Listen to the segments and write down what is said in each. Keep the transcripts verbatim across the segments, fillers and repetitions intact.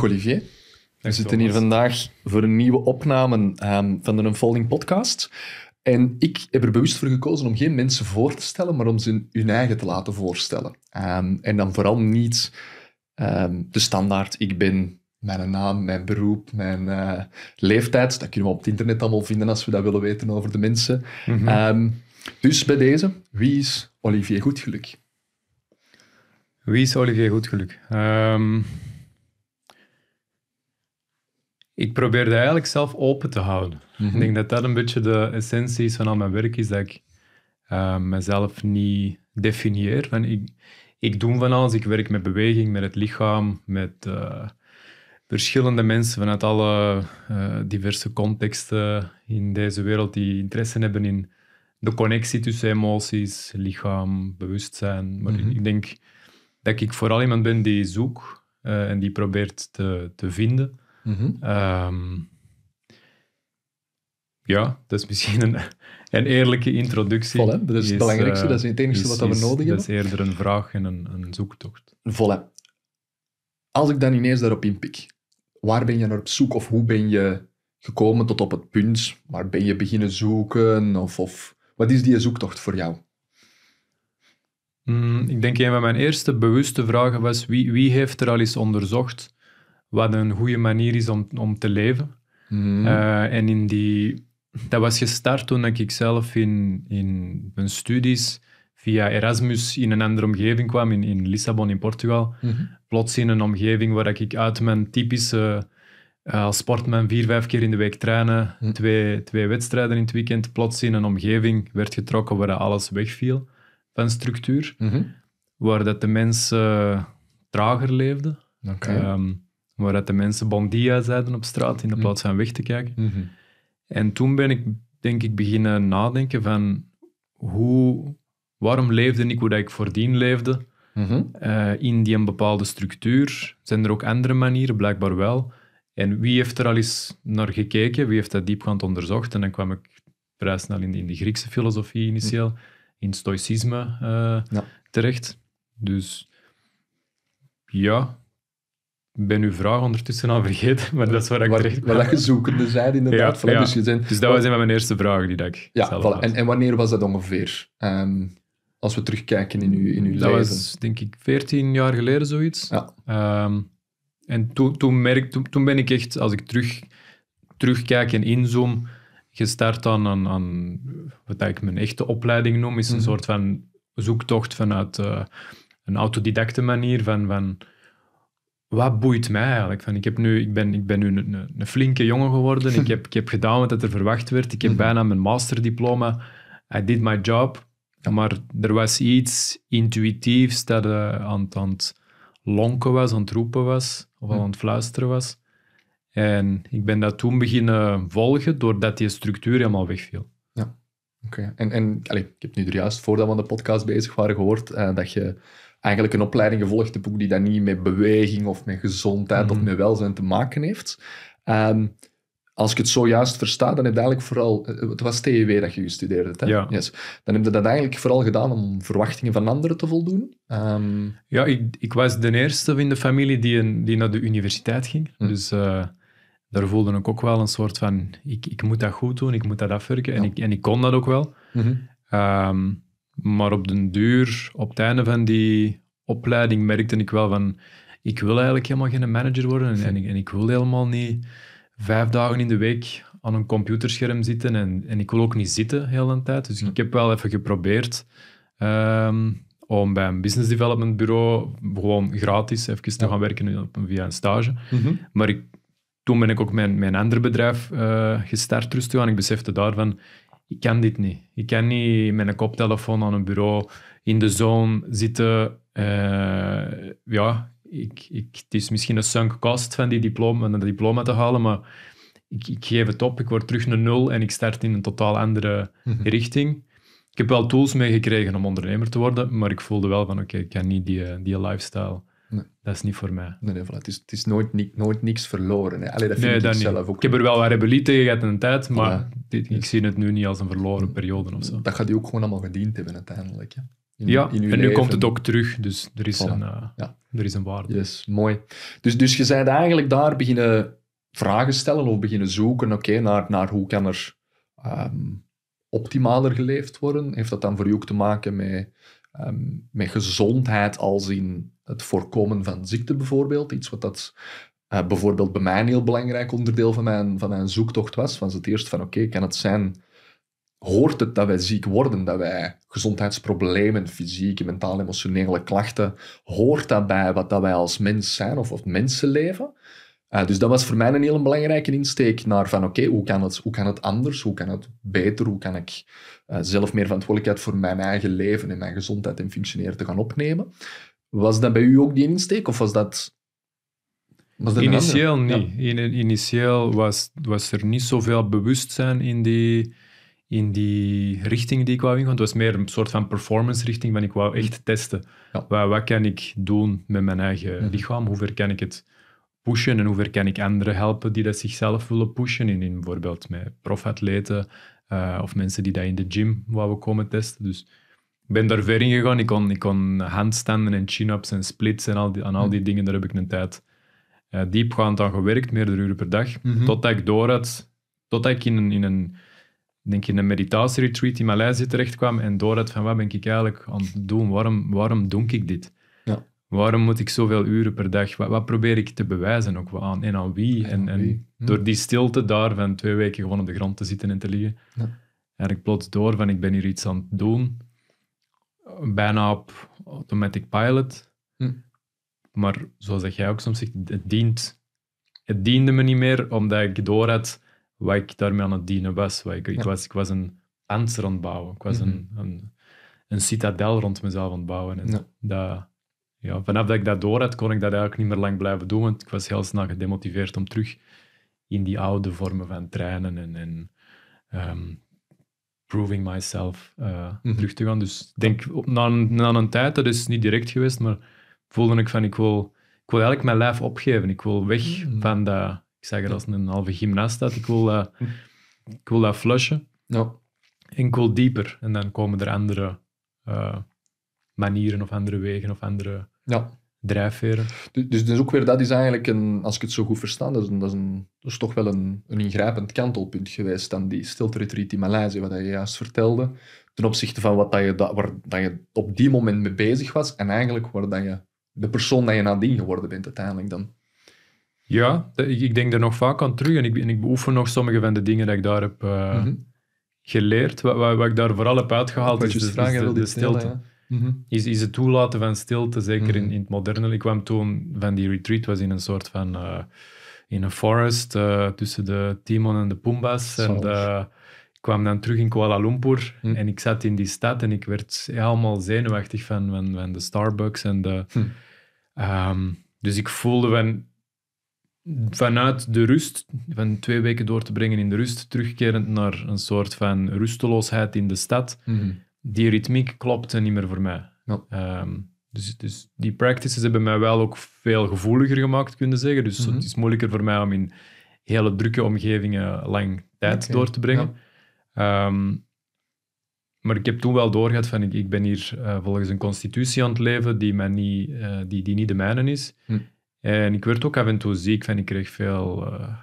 Dag Olivier. We zitten hier vandaag voor een nieuwe opname um, van de Unfolding Podcast. En ik heb er bewust voor gekozen om geen mensen voor te stellen, maar om ze hun eigen te laten voorstellen. Um, en dan vooral niet um, de standaard, ik ben mijn naam, mijn beroep, mijn uh, leeftijd. Dat kunnen we op het internet allemaal vinden als we dat willen weten over de mensen. Mm-hmm. um, dus bij deze, wie is Olivier Goetgeluck? Wie is Olivier Goetgeluck? Um... Ik probeer dat eigenlijk zelf open te houden. Mm-hmm. Ik denk dat dat een beetje de essentie is van al mijn werk, is dat ik uh, mezelf niet definieer. Van ik, ik doe van alles, ik werk met beweging, met het lichaam, met uh, verschillende mensen vanuit alle uh, diverse contexten in deze wereld die interesse hebben in de connectie tussen emoties, lichaam, bewustzijn. Maar mm-hmm. ik, ik denk dat ik vooral iemand ben die zoekt uh, en die probeert te, te vinden. Mm-hmm. Um, ja, dat is misschien een, een eerlijke introductie. Voilà, dat is het is, belangrijkste, uh, dat is het enige is, wat we is, nodig hebben. Dat is eerder een vraag en een, een zoektocht. Voilà. Als ik dan ineens daarop inpik, waar ben je naar op zoek of hoe ben je gekomen tot op het punt? Waar ben je beginnen zoeken? Of, of, wat is die zoektocht voor jou? Mm, ik denk een van mijn eerste bewuste vragen was, wie, wie heeft er al eens onderzocht wat een goede manier is om, om te leven. Mm. Uh, en in die, dat was gestart toen ik zelf in, in mijn studies via Erasmus in een andere omgeving kwam, in, in Lissabon in Portugal. Mm-hmm. Plots in een omgeving waar ik uit mijn typische uh, sportman vier, vijf keer in de week trainen, mm. twee, twee wedstrijden in het weekend, plots in een omgeving werd getrokken waar alles wegviel van structuur. Mm-hmm. Waar dat de mensen uh, trager leefden. Okay. Um, Waar dat de mensen bon dia zeiden op straat in de plaats van weg te kijken. Mm-hmm. En toen ben ik, denk ik, beginnen nadenken van hoe, waarom leefde ik hoe dat ik voordien leefde mm-hmm. uh, in die een bepaalde structuur. Zijn er ook andere manieren? Blijkbaar wel. En wie heeft er al eens naar gekeken? Wie heeft dat diepgaand onderzocht? En dan kwam ik vrij snel in de, in de Griekse filosofie initieel, mm-hmm. in stoïcisme uh, ja. terecht. Dus ja... Ik ben uw vraag ondertussen al vergeten, maar dat is waar ik waar, terecht kwam. Waar je zoekende zijn inderdaad. Ja, ja. Dus, zijn... dus dat was een van mijn eerste vragen die dat ik ja, zelf voilà. had. En, en wanneer was dat ongeveer? Um, als we terugkijken in uw, in uw dat leven. Dat was denk ik veertien jaar geleden zoiets. Ja. Um, en toen, toen, merk, toen, toen ben ik echt, als ik terug, terugkijk en inzoom, gestart aan, aan, aan wat ik mijn echte opleiding noem, is een mm-hmm. soort van zoektocht vanuit uh, een autodidacte manier van... van wat boeit mij eigenlijk? Van, ik, heb nu, ik, ben, ik ben nu een, een flinke jongen geworden. Ik heb, ik heb gedaan wat er verwacht werd. Ik heb mm-hmm. bijna mijn masterdiploma. I did my job. Ja. Maar er was iets intuïtiefs dat uh, aan, aan het lonken was, aan het roepen was. Of mm-hmm. aan het fluisteren was. En ik ben dat toen beginnen volgen, doordat die structuur helemaal wegviel. Ja, oké. Okay. En, en allez, ik heb nu er juist, voordat we aan de podcast bezig waren, gehoord uh, dat je... eigenlijk een opleiding gevolgd te boek die dan niet met beweging of met gezondheid mm-hmm. of met welzijn te maken heeft. Um, als ik het zojuist versta, dan heb je eigenlijk vooral... Het was T E W dat je gestudeerd hebt, hè? Ja. Yes. Dan heb je dat eigenlijk vooral gedaan om verwachtingen van anderen te voldoen. Um, ja, ik, ik was de eerste in de familie die, een, die naar de universiteit ging. Mm. Dus uh, daar voelde ik ook wel een soort van... Ik, ik moet dat goed doen, ik moet dat afwerken. Ja. En, ik, en ik kon dat ook wel. Mm-hmm. Um, Maar op den duur, op het einde van die opleiding, merkte ik wel van... Ik wil eigenlijk helemaal geen manager worden. En, en, ik, en ik wil helemaal niet vijf dagen in de week aan een computerscherm zitten. En, en ik wil ook niet zitten heel de tijd. Dus ik heb wel even geprobeerd um, om bij een business development bureau gewoon gratis even te gaan werken op, via een stage. Mm-hmm. Maar ik, toen ben ik ook mijn, mijn ander bedrijf uh, gestart rustig aan. Ik besefte daarvan... Ik kan dit niet. Ik kan niet met een koptelefoon aan een bureau in de zone zitten. Uh, ja, ik, ik, het is misschien een sunk cost van die diploma, dat diploma te halen, maar ik, ik geef het op. Ik word terug een nul en ik start in een totaal andere mm-hmm. richting. Ik heb wel tools meegekregen om ondernemer te worden, maar ik voelde wel van oké, okay, ik kan niet die, die lifestyle. Nee. Dat is niet voor mij. Nee, nee, voilà. Het is, het is nooit, ni- nooit niks verloren. Hè. Allee, dat vind nee, ik dat zelf ook. Ik heb er wel wat rebellie tegen gehad in de tijd, maar ja. dit, ik zie het nu niet als een verloren periode of zo. Dat gaat die ook gewoon allemaal gediend hebben uiteindelijk. Hè. In, ja, in en leven. Nu komt het ook terug, dus er is, voilà. een, uh, ja. er is een waarde. Yes, mooi. Dus, dus je bent eigenlijk daar beginnen vragen stellen of beginnen zoeken oké, naar, naar hoe kan er um, optimaler geleefd worden. Heeft dat dan voor u ook te maken met, um, met gezondheid als in het voorkomen van ziekte bijvoorbeeld? Iets wat dat uh, bijvoorbeeld bij mij een heel belangrijk onderdeel van mijn, van mijn zoektocht was. Was het eerst van oké, kan het zijn... Hoort het dat wij ziek worden, dat wij gezondheidsproblemen, fysieke, mentaal, emotionele klachten, hoort dat bij wat dat wij als mens zijn of, of mensen leven? Uh, dus dat was voor mij een heel belangrijke insteek naar van oké, hoe kan het, hoe kan het anders, hoe kan het beter, hoe kan ik uh, zelf meer verantwoordelijkheid voor mijn eigen leven en mijn gezondheid en functioneren te gaan opnemen. Was dat bij u ook die insteek of was dat... Initieel niet. Ja. In, initieel was, was er niet zoveel bewustzijn in die... in die richting die ik wou in, want het was meer een soort van performance richting, want ik wou echt testen. Ja. Wat, wat kan ik doen met mijn eigen ja. lichaam? Hoe ver kan ik het pushen en hoe ver kan ik anderen helpen die dat zichzelf willen pushen? In, in bijvoorbeeld met profatleten uh, of mensen die dat in de gym wouden komen testen. Dus ik ben daar ver in gegaan. Ik kon, ik kon handstanden en chin-ups en splits en al die, aan al die ja. dingen, daar heb ik een tijd uh, diepgaand aan gewerkt, meerdere uren per dag, mm-hmm. totdat ik door had, totdat ik in een... In een denk je, in een meditatieretreat in Maleisië terechtkwam en doordat van wat ben ik eigenlijk aan het doen? Waarom, waarom doe ik dit? Ja. Waarom moet ik zoveel uren per dag? Wat, wat probeer ik te bewijzen ook aan? En aan wie? En, en, en wie? Hm. Door die stilte daar van twee weken gewoon op de grond te zitten en te liggen, ja. eigenlijk plots door van ik ben hier iets aan het doen. Bijna op automatic pilot. Hm. Maar zoals dat jij ook soms zegt, het dient. Het diende me niet meer omdat ik door had... wat ik daarmee aan het dienen was. Ik, ik, ja. was ik was een panzer aan het bouwen. Ik was mm-hmm. een, een, een citadel rond mezelf aan het bouwen. En ja. Dat, ja, vanaf dat ik dat door had, kon ik dat eigenlijk niet meer lang blijven doen, want ik was heel snel gedemotiveerd om terug in die oude vormen van trainen en, en um, proving myself uh, mm-hmm. terug te gaan. Dus ik denk, na een, na een tijd, dat is niet direct geweest, maar voelde ik van, ik wil, ik wil eigenlijk mijn lijf opgeven. Ik wil weg mm-hmm. van dat... Ik zeg er als een halve gymnast dat ik wil dat, ik wil dat flushen. Ja. En ik wil dieper. En dan komen er andere uh, manieren of andere wegen of andere ja. drijfveren. Dus, dus ook weer, dat is eigenlijk, een, als ik het zo goed versta, dat is, een, dat is, een, dat is toch wel een, een ingrijpend kantelpunt geweest dan die stilteretreat in Maleisië, wat je juist vertelde, ten opzichte van wat dat je, dat, waar dat je op die moment mee bezig was en eigenlijk waar dat je, de persoon dat je nadien geworden bent uiteindelijk dan. Ja, ik denk er nog vaak aan terug en ik, en ik beoefen nog sommige van de dingen die ik daar heb uh, mm-hmm. geleerd. Wat, wat, wat ik daar vooral heb uitgehaald is, is, vragen, is de, de stilte. Delen, mm-hmm. is, is het toelaten van stilte, zeker mm-hmm. in, in het moderne. Ik kwam toen van die retreat, was in een soort van, uh, in een forest uh, tussen de Timon en de Pumbas. Zalig. En uh, ik kwam dan terug in Kuala Lumpur mm. en ik zat in die stad en ik werd helemaal zenuwachtig van, van, van de Starbucks. En de, mm. um, dus ik voelde van... vanuit de rust, van twee weken door te brengen in de rust, terugkerend naar een soort van rusteloosheid in de stad, mm-hmm. die ritmiek klopte niet meer voor mij. Ja. Um, dus, dus die practices hebben mij wel ook veel gevoeliger gemaakt, kunnen zeggen. Dus mm-hmm. het is moeilijker voor mij om in hele drukke omgevingen lang tijd okay. door te brengen. Ja. Um, maar ik heb toen wel doorgehad van, ik, ik ben hier uh, volgens een constitutie aan het leven die, mij niet, uh, die, die niet de mijne is. Mm. En ik werd ook af en toe ziek van, ik kreeg veel uh,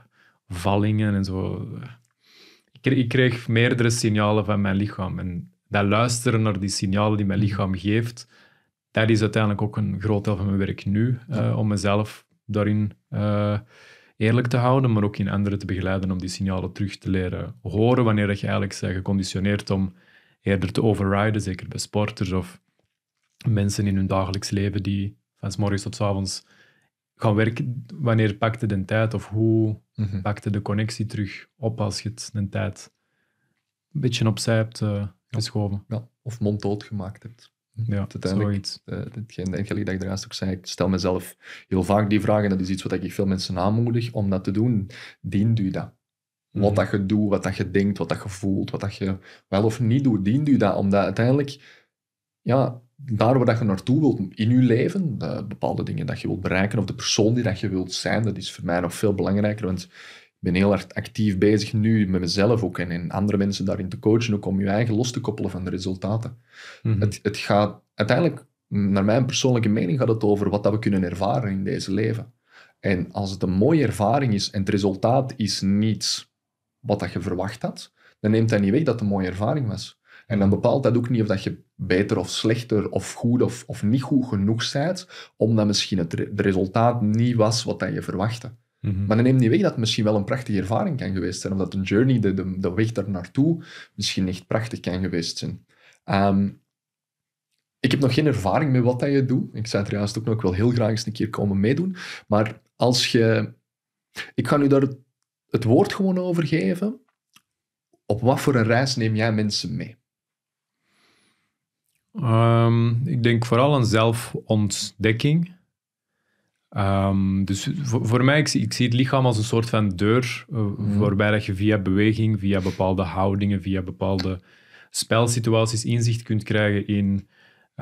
vallingen en zo. Ik kreeg, ik kreeg meerdere signalen van mijn lichaam. En dat luisteren naar die signalen die mijn lichaam geeft, dat is uiteindelijk ook een groot deel van mijn werk nu. Uh, om mezelf daarin uh, eerlijk te houden, maar ook in anderen te begeleiden om die signalen terug te leren horen, wanneer je eigenlijk bent geconditioneerd om eerder te overriden, zeker bij sporters of mensen in hun dagelijks leven die van 's morgens tot 's avonds... gaan werken, wanneer pakte de tijd of hoe mm-hmm. pakte de connectie terug op als je het een tijd een beetje opzij hebt uh, geschoven. Ja, ja. Of monddood gemaakt hebt. Ja, zoiets. Uh, hetgeen, eigenlijk dat ik daarnaast ook zei, ik stel mezelf heel vaak die vraag en dat is iets wat ik veel mensen aanmoedig om dat te doen. Dient u dat? Mm-hmm. Wat dat je doet, wat dat je denkt, wat dat je voelt, wat dat je wel of niet doet, dient u dat? Omdat uiteindelijk... ja, daar waar je naartoe wilt in je leven, de bepaalde dingen dat je wilt bereiken of de persoon die dat je wilt zijn, dat is voor mij nog veel belangrijker, want ik ben heel erg actief bezig nu met mezelf ook en, en andere mensen daarin te coachen, ook om je eigen los te koppelen van de resultaten. Mm-hmm. Het, het gaat uiteindelijk, naar mijn persoonlijke mening, gaat het over wat dat we kunnen ervaren in deze leven. En als het een mooie ervaring is en het resultaat is niet wat dat je verwacht had, dan neemt dat niet weg dat het een mooie ervaring was. En dan bepaalt dat ook niet of dat je beter of slechter of goed of, of niet goed genoeg bent, omdat misschien het re- resultaat niet was wat dat je verwachtte. Mm-hmm. Maar dan neemt niet weg dat het misschien wel een prachtige ervaring kan geweest zijn, omdat een journey, de, de, de weg daar naartoe, misschien echt prachtig kan geweest zijn. Um, ik heb nog geen ervaring met wat dat je doet. Ik zou het er juist ook nog wel heel graag eens een keer komen meedoen. Maar als je... Ik ga nu daar het, het woord gewoon over geven. Op wat voor een reis neem jij mensen mee? Um, ik denk vooral aan zelfontdekking. Um, dus voor, voor mij, ik, ik zie het lichaam als een soort van deur, uh, mm. waarbij dat je via beweging, via bepaalde houdingen, via bepaalde spelsituaties inzicht kunt krijgen in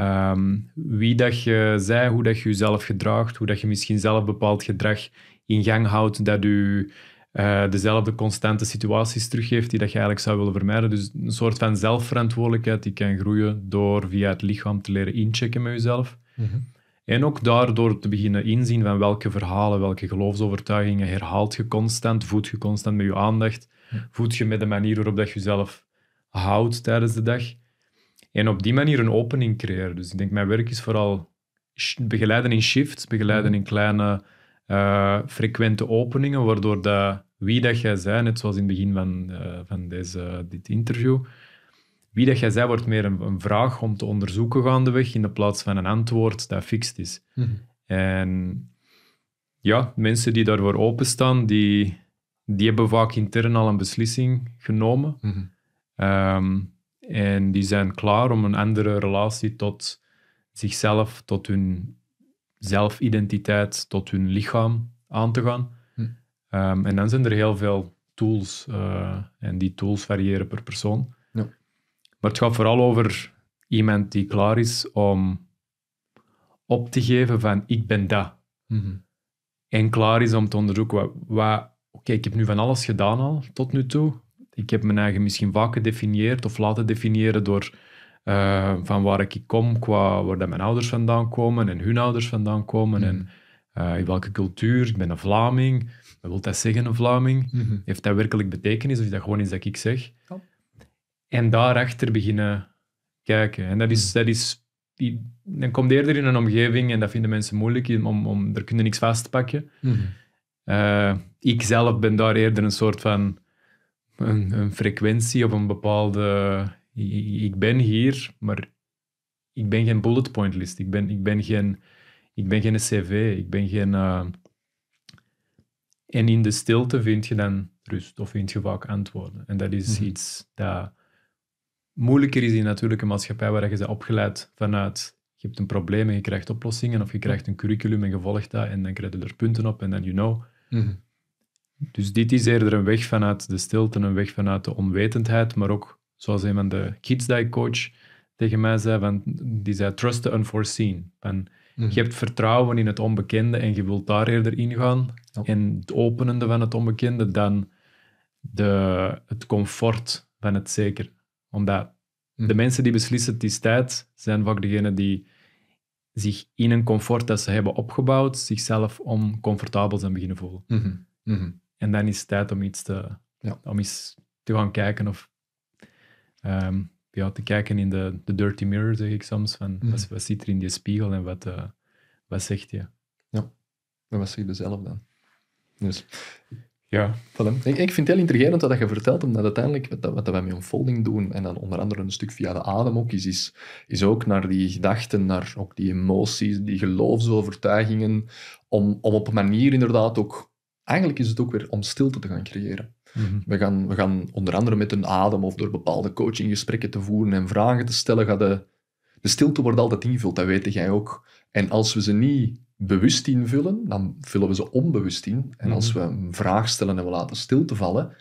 um, wie dat je bent, hoe dat je jezelf gedraagt, hoe dat je misschien zelf bepaald gedrag in gang houdt, dat je uh, dezelfde constante situaties teruggeeft die dat je eigenlijk zou willen vermijden. Dus een soort van zelfverantwoordelijkheid die kan groeien door via het lichaam te leren inchecken met jezelf. Mm-hmm. En ook daardoor te beginnen inzien van welke verhalen, welke geloofsovertuigingen herhaalt je constant, voed je constant met je aandacht, voed je met de manier waarop dat je jezelf houdt tijdens de dag. En op die manier een opening creëren. Dus ik denk, mijn werk is vooral begeleiden in shifts, begeleiden in kleine, uh, frequente openingen, waardoor dat wie dat jij bent, net zoals in het begin van, uh, van deze, dit interview... Wie dat jij zei, wordt meer een, een vraag om te onderzoeken gaandeweg in de plaats van een antwoord dat fixt is. Mm-hmm. En ja, mensen die daarvoor openstaan, die, die hebben vaak intern al een beslissing genomen. Mm-hmm. Um, en die zijn klaar om een andere relatie tot zichzelf, tot hun zelfidentiteit, tot hun lichaam aan te gaan. Mm. Um, en dan zijn er heel veel tools. Uh, en die tools variëren per persoon. Ja. Maar het gaat vooral over iemand die klaar is om op te geven van ik ben dat. Mm-hmm. En klaar is om te onderzoeken wat... wat Oké, okay, ik heb nu van alles gedaan al, tot nu toe. Ik heb mijn eigen misschien vaak gedefinieerd of laten definiëren door uh, van waar ik kom, qua waar dat mijn ouders vandaan komen en hun ouders vandaan komen. Mm-hmm. En uh, in welke cultuur. Ik ben een Vlaming. Wat wil dat zeggen, een Vlaming? Mm-hmm. Heeft dat werkelijk betekenis of is dat gewoon iets dat ik zeg? Oh. En daarachter beginnen kijken. En dat is, dat is, die, dan komt eerder in een omgeving, en dat vinden mensen moeilijk, om, om, daar kunnen niks vastpakken. Mm-hmm. Uh, ik zelf ben daar eerder een soort van een, een frequentie of een bepaalde... Ik, ik ben hier, maar ik ben geen bullet point list. Ik ben, ik ben, geen, ik ben geen cv, ik ben geen... Uh, en in de stilte vind je dan rust, of vind je vaak antwoorden. En dat is mm-hmm. iets dat... moeilijker is in natuurlijke maatschappij waar je bent opgeleid vanuit je hebt een probleem en je krijgt oplossingen of je krijgt een curriculum en je volgt dat en dan krijg je er punten op en dan you know. Mm-hmm. Dus dit is eerder een weg vanuit de stilte, een weg vanuit de onwetendheid, maar ook zoals een van de kids die ik coach tegen mij zei, van, die zei trust the unforeseen. Van, mm-hmm. Je hebt vertrouwen in het onbekende en je wilt daar eerder ingaan oh. en het openende van het onbekende dan de, het comfort van het zeker. Omdat de mm. mensen die beslissen het is tijd, zijn vaak degenen die zich in een comfort dat ze hebben opgebouwd, zichzelf oncomfortabel zijn beginnen voelen. Mm-hmm. Mm-hmm. En dan is het tijd om iets te, ja. om iets te gaan kijken of um, ja, te kijken in de, de dirty mirror, zeg ik soms. Van, mm. wat, wat zit er in die spiegel en wat, uh, wat zegt je? Ja, en wat zeg je zelf dan? Dus... Ja. Voilà. Ik, ik vind het heel intrigerend wat je vertelt, omdat uiteindelijk wat, wat wij met unfolding doen, en dan onder andere een stuk via de adem ook, is, is, is ook naar die gedachten, naar ook die emoties, die geloofsovertuigingen, om, om op een manier inderdaad ook, eigenlijk is het ook weer om stilte te gaan creëren. Mm-hmm. We gaan, we gaan onder andere met een adem of door bepaalde coachinggesprekken te voeren en vragen te stellen, gaat de, de stilte wordt altijd ingevuld, dat weet jij ook. En als we ze niet... bewust invullen, dan vullen we ze onbewust in. En als we een vraag stellen en we laten stilte vallen,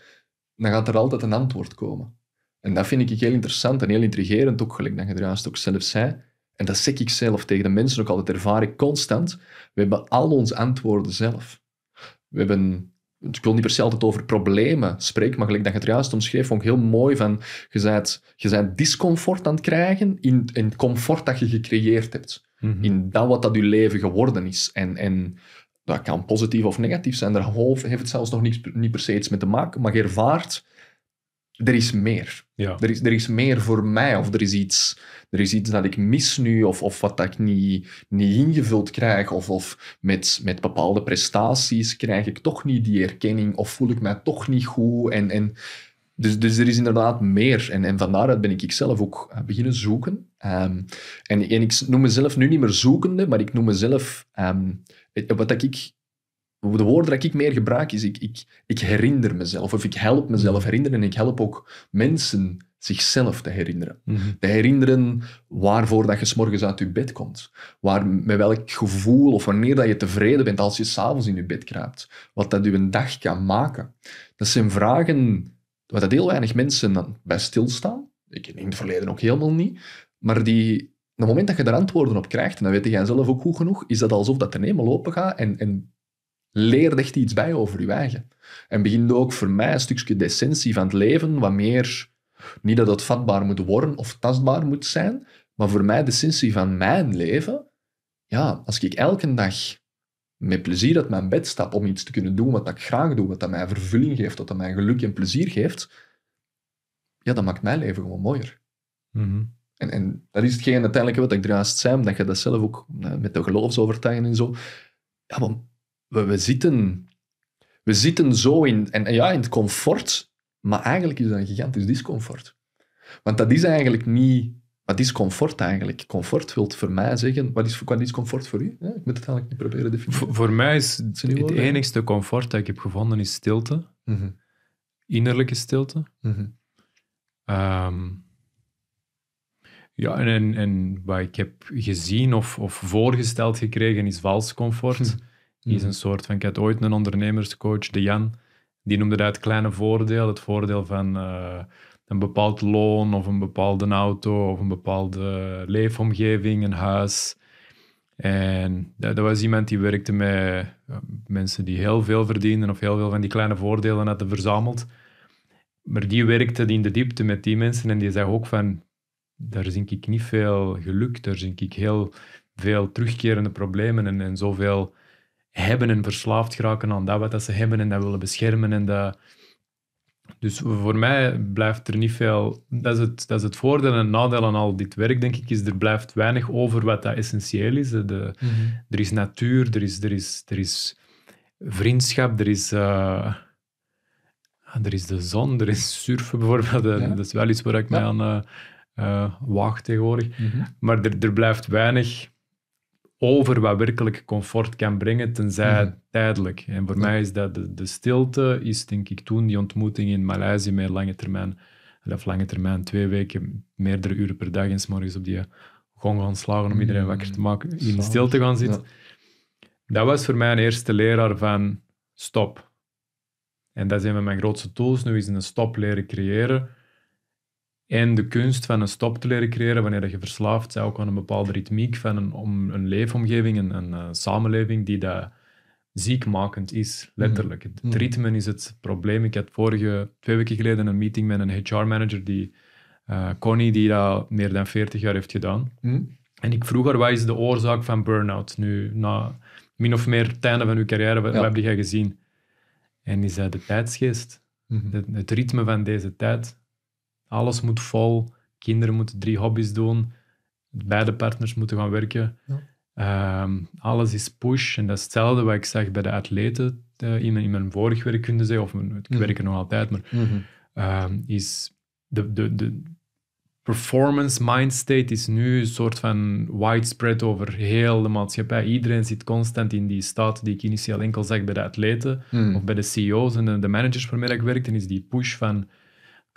dan gaat er altijd een antwoord komen. En dat vind ik heel interessant en heel intrigerend, ook gelijk dat je er juist ook zelf zei. En dat zeg ik zelf tegen de mensen ook altijd, ervaar ik constant. We hebben al onze antwoorden zelf. We hebben Ik wil niet per se altijd over problemen spreken, maar gelijk dat je het juist omschreef, vond ik heel mooi van, je bent, je bent discomfort aan het krijgen in, in het comfort dat je gecreëerd hebt. Mm-hmm. In dat wat dat je leven geworden is. En, en dat kan positief of negatief zijn. Daar heeft het zelfs nog niet, niet per se iets mee te maken, maar je ervaart, er is meer. Ja. Er, is, er is meer voor mij, of er is iets, er is iets dat ik mis nu, of, of wat dat ik niet, niet ingevuld krijg, of, of met, met bepaalde prestaties krijg ik toch niet die erkenning, of voel ik mij toch niet goed. En, en, dus, dus er is inderdaad meer. En, en van daaruit ben ik zelf ook beginnen zoeken. Um, en, en ik noem mezelf nu niet meer zoekende, maar ik noem mezelf... Um, wat dat ik... De woorden dat ik meer gebruik is, ik, ik, ik herinner mezelf, of ik help mezelf herinneren, en ik help ook mensen zichzelf te herinneren. Mm-hmm. Te herinneren waarvoor dat je 's morgens uit je bed komt. Waar, met welk gevoel, of wanneer dat je tevreden bent als je 's avonds in je bed kruipt. Wat dat je een dag kan maken. Dat zijn vragen waar dat heel weinig mensen bij stilstaan. Ik in het verleden ook helemaal niet. Maar die... Op het moment dat je daar antwoorden op krijgt, en dat weet jij zelf ook goed genoeg, is dat alsof dat de hemel open gaat en... en leer echt iets bij over je eigen. En begint ook voor mij een stukje de essentie van het leven, wat meer, niet dat het vatbaar moet worden of tastbaar moet zijn, maar voor mij de essentie van mijn leven, ja, als ik elke dag met plezier uit mijn bed stap om iets te kunnen doen wat ik graag doe, wat dat mij vervulling geeft, wat dat mij geluk en plezier geeft, ja, dat maakt mijn leven gewoon mooier. Mm-hmm. En, en dat is hetgeen uiteindelijk wat ik eruit zei, dat je dat zelf ook met de geloofsovertuiging en zo, ja, maar We, we, zitten, we zitten zo in, en, ja, in het comfort, maar eigenlijk is dat een gigantisch discomfort. Want dat is eigenlijk niet... Wat is comfort eigenlijk? Comfort wil voor mij zeggen... Wat is, wat is comfort voor u? Ja, ik moet het eigenlijk niet proberen te definiëren. Voor, voor mij is het, het enigste comfort dat ik heb gevonden is stilte. Mm-hmm. Innerlijke stilte. Mm-hmm. Um, ja, en, en, en wat ik heb gezien of, of voorgesteld gekregen is vals comfort. Mm-hmm. Die is een soort van, ik had ooit een ondernemerscoach, de Jan, die noemde dat het kleine voordeel. Het voordeel van uh, een bepaald loon of een bepaalde auto of een bepaalde leefomgeving, een huis. En dat, dat was iemand die werkte met uh, mensen die heel veel verdienden of heel veel van die kleine voordelen hadden verzameld. Maar die werkte in de diepte met die mensen en die zei ook van, daar zie ik niet veel geluk, daar zie ik heel veel terugkerende problemen en, en zoveel... hebben en verslaafd geraken aan dat wat dat ze hebben en dat willen beschermen. En dat... Dus voor mij blijft er niet veel... Dat is het, dat is het voordeel en nadeel aan al dit werk, denk ik, is er blijft weinig over wat dat essentieel is. De, mm-hmm. Er is natuur, er is, er is, er is vriendschap, er is, uh, er is de zon, er is surfen bijvoorbeeld. Ja. Dat is wel iets waar ik ja. mij aan uh, uh, waag tegenwoordig. Mm-hmm. Maar er, er blijft weinig... over wat werkelijk comfort kan brengen, tenzij mm-hmm. tijdelijk. En voor ja. mij is dat de, de stilte, is denk ik toen die ontmoeting in Maleisië met lange termijn, of lange termijn, twee weken, meerdere uren per dag en 's morgens op die gong gaan slagen om iedereen wakker te maken, in Slaar. stilte gaan zitten. Ja. Dat was voor mij een eerste leraar van stop. En dat is een van mijn grootste tools. Nu is een stop leren creëren. En de kunst van een stop te leren creëren, wanneer je verslaafd bent, ook aan een bepaalde ritmiek van een, om, een leefomgeving, een, een uh, samenleving die dat ziekmakend is, letterlijk. Mm-hmm. Het ritme is het probleem. Ik had vorige, twee weken geleden een meeting met een H R-manager, die, uh, Connie, die dat meer dan veertig jaar heeft gedaan. Mm-hmm. En ik vroeg haar, wat is de oorzaak van burn-out? Nu, na min of meer het einde van uw carrière, wat, ja. wat heb jij gezien? En die zei, de tijdsgeest. Mm-hmm. Het, het ritme van deze tijd. Alles moet vol, kinderen moeten drie hobby's doen, beide partners moeten gaan werken. Ja. Um, alles is push en dat is hetzelfde wat ik zag bij de atleten uh, in, mijn, in mijn vorig werk, kunnen zeggen, of mijn, ik mm-hmm. werk er nog altijd, maar mm-hmm. um, is de, de, de performance mindstate is nu een soort van widespread over heel de maatschappij. Iedereen zit constant in die staat die ik initieel enkel zag bij de atleten, mm-hmm. of bij de C E O's en de, de managers waarmee ik werkte, en is die push van...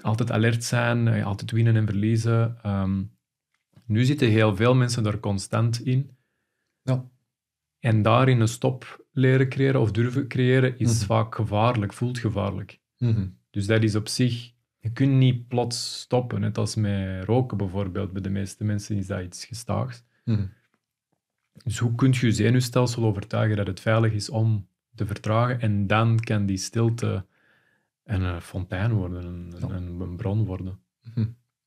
altijd alert zijn, altijd winnen en verliezen. Um, nu zitten heel veel mensen daar constant in. Ja. En daarin een stop leren creëren of durven creëren is mm-hmm. vaak gevaarlijk, voelt gevaarlijk. Mm-hmm. Dus dat is op zich... Je kunt niet plots stoppen. Net als met roken bijvoorbeeld. Bij de meeste mensen is dat iets gestaags. Mm-hmm. Dus hoe kun je je zenuwstelsel overtuigen dat het veilig is om te vertragen. En dan kan die stilte een fontein worden, een, ja. een, een bron worden.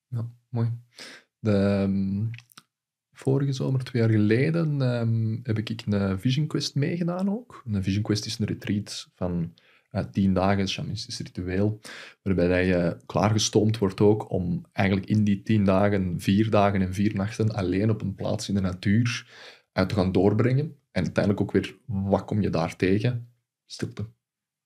Ja, mooi. De, um, vorige zomer, twee jaar geleden, um, heb ik een Vision Quest meegedaan ook. Een Vision Quest is een retreat van uh, tien dagen, het shamanistisch ritueel, waarbij je klaargestoomd wordt ook om eigenlijk in die tien dagen, vier dagen en vier nachten alleen op een plaats in de natuur uh, te gaan doorbrengen. En uiteindelijk ook weer, wat kom je daar tegen? Stilte.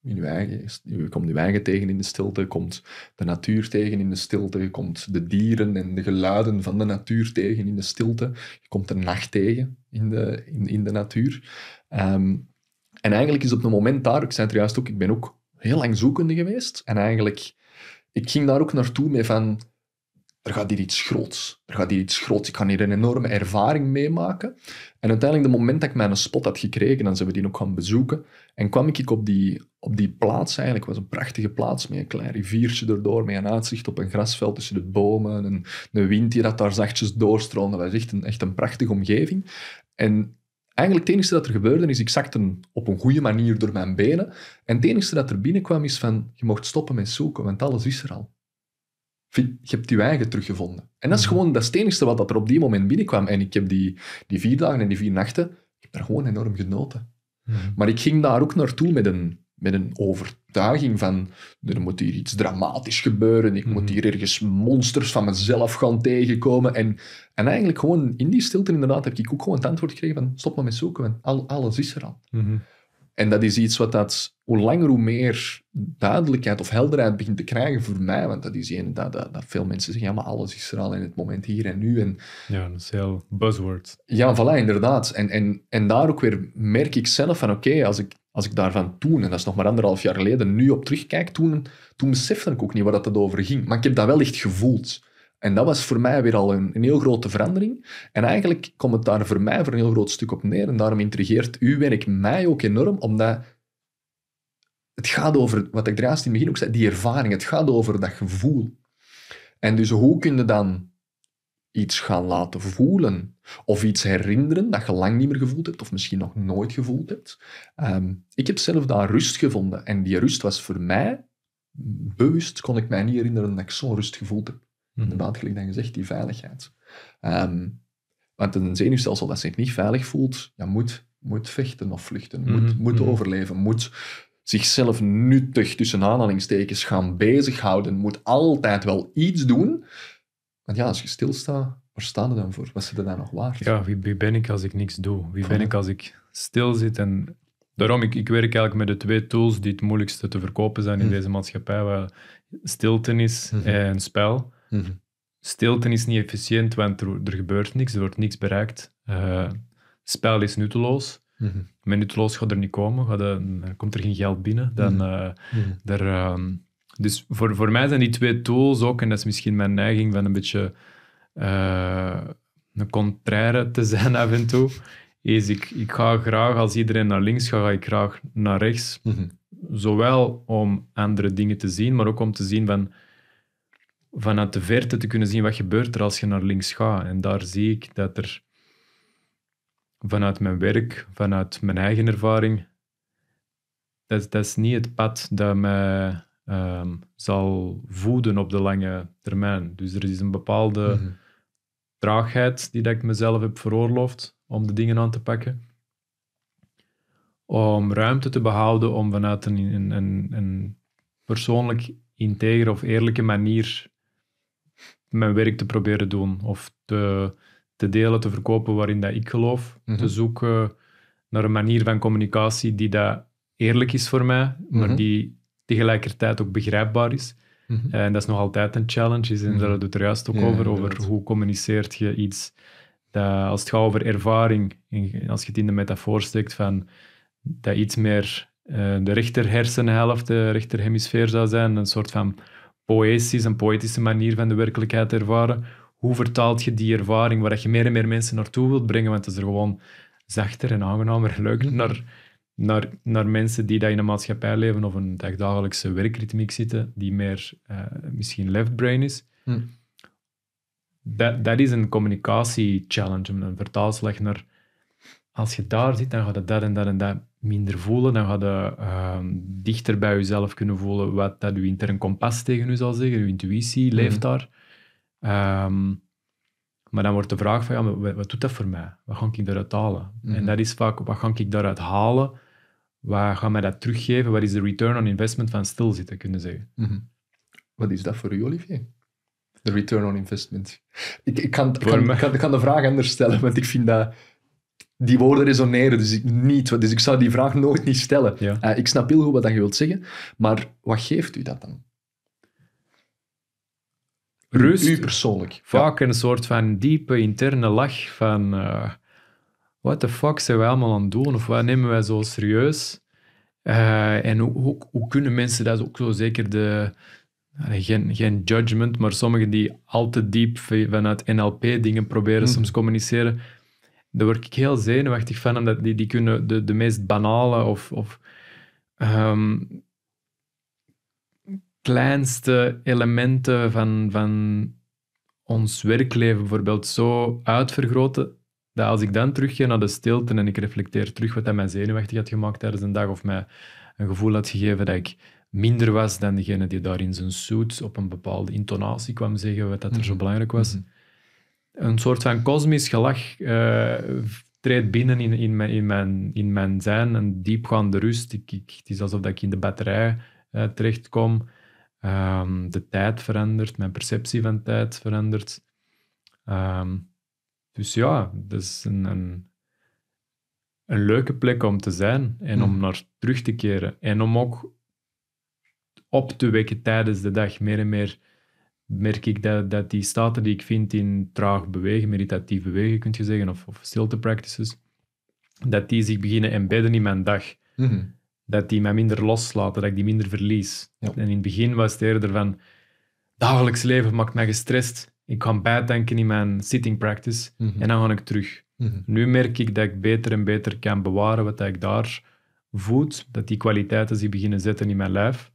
In je, eigen, je komt je eigen tegen in de stilte, je komt de natuur tegen in de stilte, je komt de dieren en de geluiden van de natuur tegen in de stilte, je komt de nacht tegen in de, in, in de natuur. Um, en eigenlijk is op het moment daar, ik zei het er juist ook, ik ben ook heel lang zoekende geweest. En eigenlijk, ik ging daar ook naartoe mee van, er gaat hier iets groots, er gaat hier iets groots, ik ga hier een enorme ervaring meemaken. En uiteindelijk, de moment dat ik mijn spot had gekregen, dan zijn we die ook gaan bezoeken, en kwam ik op die, op die plaats eigenlijk, was een prachtige plaats, met een klein riviertje erdoor, met een uitzicht op een grasveld tussen de bomen, en een wind die dat daar zachtjes doorstroomde, dat was echt een, echt een prachtige omgeving. En eigenlijk het enige dat er gebeurde is, ik zakte op een goede manier door mijn benen, en het enige dat er binnenkwam is van, je mocht stoppen met zoeken, want alles is er al. Je hebt je eigen teruggevonden. En dat is gewoon dat is het enige wat er op die moment binnenkwam. En ik heb die, die vier dagen en die vier nachten, ik heb daar gewoon enorm genoten. Mm. Maar ik ging daar ook naartoe met een, met een overtuiging van, er moet hier iets dramatisch gebeuren, ik mm. moet hier ergens monsters van mezelf gaan tegenkomen. En, en eigenlijk gewoon in die stilte inderdaad heb ik ook gewoon het antwoord gekregen van, stop maar met zoeken, want al, alles is er al. Mm-hmm. En dat is iets wat dat, hoe langer hoe meer duidelijkheid of helderheid begint te krijgen voor mij. Want dat is inderdaad dat, dat veel mensen zeggen, ja, maar alles is er al in het moment hier en nu. En, ja, dat is heel buzzword. Ja, voilà, inderdaad. En, en, en daar ook weer merk ik zelf van, oké, okay, als, ik, als ik daarvan toen, en dat is nog maar anderhalf jaar geleden, nu op terugkijk, toen, toen besefte ik ook niet waar dat over ging. Maar ik heb dat wel echt gevoeld. En dat was voor mij weer al een, een heel grote verandering. En eigenlijk komt het daar voor mij voor een heel groot stuk op neer. En daarom intrigeert uw werk mij ook enorm, omdat het gaat over, wat ik er juist in het begin ook zei, die ervaring. Het gaat over dat gevoel. En dus hoe kun je dan iets gaan laten voelen? Of iets herinneren dat je lang niet meer gevoeld hebt, of misschien nog nooit gevoeld hebt. Um, ik heb zelf daar rust gevonden. En die rust was voor mij, bewust kon ik mij niet herinneren dat ik zo'n rust gevoeld heb. Mm-hmm. Inderdaad, gelijk dan gezegd, die veiligheid. Um, want een zenuwstelsel dat zich niet veilig voelt, ja, moet, moet vechten of vluchten, mm-hmm. moet, moet mm-hmm. overleven, moet zichzelf nuttig, tussen aanhalingstekens, gaan bezighouden, moet altijd wel iets doen. Want ja, als je stilstaat, waar staan er dan voor? Wat zit er dan nog waard? Ja, wie, wie ben ik als ik niks doe? Wie ben ik als ik stil zit? En daarom, ik, ik werk eigenlijk met de twee tools die het moeilijkste te verkopen zijn in mm-hmm. deze maatschappij, waar stilte is mm-hmm. en spel. Mm-hmm. Stilte is niet efficiënt, want er, er gebeurt niks, er wordt niks bereikt. Uh, spel is nutteloos. Mm-hmm. Met nutteloos gaat er niet komen, gaat er, dan komt er geen geld binnen. Dan, uh, mm-hmm. daar, um, dus voor, voor mij zijn die twee tools ook, en dat is misschien mijn neiging van een beetje uh, een contraire te zijn af en toe, is ik, ik ga graag, als iedereen naar links gaat, ga ik graag naar rechts. Mm-hmm. Zowel om andere dingen te zien, maar ook om te zien van vanuit de verte te kunnen zien wat gebeurt er als je naar links gaat. En daar zie ik dat er vanuit mijn werk, vanuit mijn eigen ervaring, dat, dat is niet het pad dat mij um, zal voeden op de lange termijn. Dus er is een bepaalde mm-hmm. traagheid die dat ik mezelf heb veroorloofd om de dingen aan te pakken. Om ruimte te behouden, om vanuit een, een, een, een persoonlijk integere of eerlijke manier mijn werk te proberen doen of te, te delen, te verkopen waarin dat ik geloof. Mm-hmm. Te zoeken naar een manier van communicatie die dat eerlijk is voor mij, maar mm-hmm. die tegelijkertijd ook begrijpbaar is. Mm-hmm. En dat is nog altijd een challenge. En mm-hmm. daar doet er juist ook ja, over, over ja, hoe communiceert je iets. Dat, als het gaat over ervaring, als je het in de metafoor steekt van dat iets meer Uh, de rechter hersenhelft, de rechter hemisfeer zou zijn, een soort van poëtisch, een poëtische manier van de werkelijkheid te ervaren. Hoe vertaalt je die ervaring waar je meer en meer mensen naartoe wilt brengen, want het is er gewoon zachter en aangenamer en leuker naar, naar, naar mensen die dat in een maatschappij leven of een dagdagelijkse werkritmiek zitten, die meer uh, misschien left brain is. Hm. Dat, dat is een communicatie challenge, een vertaalslag naar als je daar zit, dan gaat het dat en dat en dat minder voelen, dan ga je uh, dichter bij jezelf kunnen voelen wat dat je intern kompas tegen je zal zeggen. Je intuïtie leeft mm-hmm. daar. Um, maar dan wordt de vraag van, ja, maar wat doet dat voor mij? Wat ga ik daaruit halen? Mm-hmm. En dat is vaak, wat ga ik daaruit halen? Wat gaat mij dat teruggeven? Wat is de return on investment van stilzitten, kunnen zeggen? Mm-hmm. Wat is dat voor u, Olivier? De return on investment. Ik, ik, kan, kan, ik, kan, ik kan de vraag anders stellen, want ik vind dat... Die woorden resoneren, dus ik, niet, dus ik zou die vraag nooit niet stellen. Ja. Uh, ik snap heel goed wat je wilt zeggen, maar wat geeft u dat dan? Rust. U persoonlijk. Vaak ja. een soort van diepe interne lach van... Uh, what the fuck zijn wij allemaal aan het doen? Of wat nemen wij zo serieus? Uh, en hoe, hoe, hoe kunnen mensen dat ook zo zeker de... Geen, geen judgment, maar sommigen die al te diep vanuit N L P dingen proberen mm. soms communiceren. Daar word ik heel zenuwachtig van, omdat die, die kunnen de, de meest banale of, of um, kleinste elementen van, van ons werkleven bijvoorbeeld zo uitvergroten, dat als ik dan terugga naar de stilte en ik reflecteer terug wat dat mij zenuwachtig had gemaakt tijdens een dag of mij een gevoel had gegeven dat ik minder was dan degene die daar in zijn suits op een bepaalde intonatie kwam zeggen wat dat er mm-hmm. zo belangrijk was. Mm-hmm. Een soort van kosmisch gelach uh, treedt binnen in, in, mijn, in, mijn, in mijn zijn, een diepgaande rust. Ik, ik, het is alsof ik in de batterij uh, terechtkom. Um, de tijd verandert, mijn perceptie van tijd verandert. Um, dus ja, dat is een, een, een leuke plek om te zijn en mm. om naar terug te keren. En om ook op te wekken tijdens de dag, meer en meer... merk ik dat, dat die staten die ik vind in traag bewegen, meditatief bewegen, kun je zeggen, of, of stilte practices, dat die zich beginnen embedden in mijn dag. Mm-hmm. Dat die mij minder loslaten, dat ik die minder verlies. Ja. En in het begin was het eerder van, dagelijks leven maakt mij gestrest, ik ga bijdenken in mijn sitting practice, mm-hmm. en dan ga ik terug. Mm-hmm. Nu merk ik dat ik beter en beter kan bewaren wat ik daar voed, dat die kwaliteiten zich beginnen zetten in mijn lijf.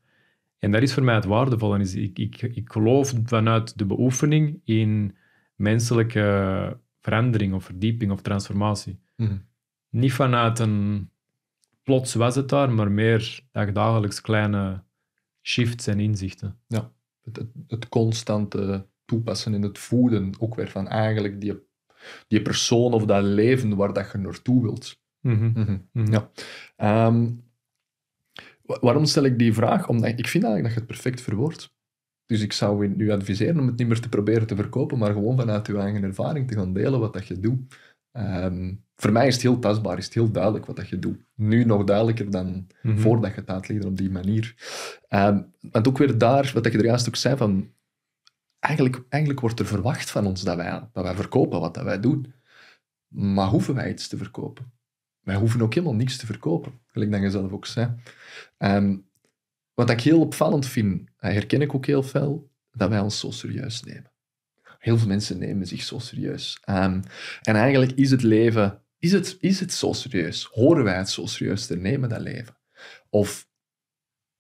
En dat is voor mij het waardevolle. Ik, ik, ik geloof vanuit de beoefening in menselijke verandering of verdieping of transformatie. Mm-hmm. Niet vanuit een plots was het daar, maar meer dagelijks kleine shifts en inzichten. Ja, het, het, het constante toepassen en het voeden ook weer van eigenlijk die, die persoon of dat leven waar dat je naartoe wilt. Mm-hmm. Mm-hmm. Mm-hmm. Ja. Um, Waarom stel ik die vraag? Omdat ik vind eigenlijk dat je het perfect verwoordt. Dus ik zou je nu adviseren om het niet meer te proberen te verkopen, maar gewoon vanuit je eigen ervaring te gaan delen wat dat je doet. Um, voor mij is het heel tastbaar, is het heel duidelijk wat dat je doet. Nu nog duidelijker dan mm-hmm. voordat je het uitlegde op die manier. Um, want ook weer daar, wat je er juist ook zei, van, eigenlijk, eigenlijk wordt er verwacht van ons dat wij, dat wij verkopen wat dat wij doen. Maar hoeven wij iets te verkopen? Wij hoeven ook helemaal niks te verkopen, gelijk dat je zelf ook zei. Um, wat ik heel opvallend vind, herken ik ook heel veel, dat wij ons zo serieus nemen. Heel veel mensen nemen zich zo serieus. Um, en eigenlijk is het leven, is het, is het zo serieus? Horen wij het zo serieus te nemen, dat leven? Of,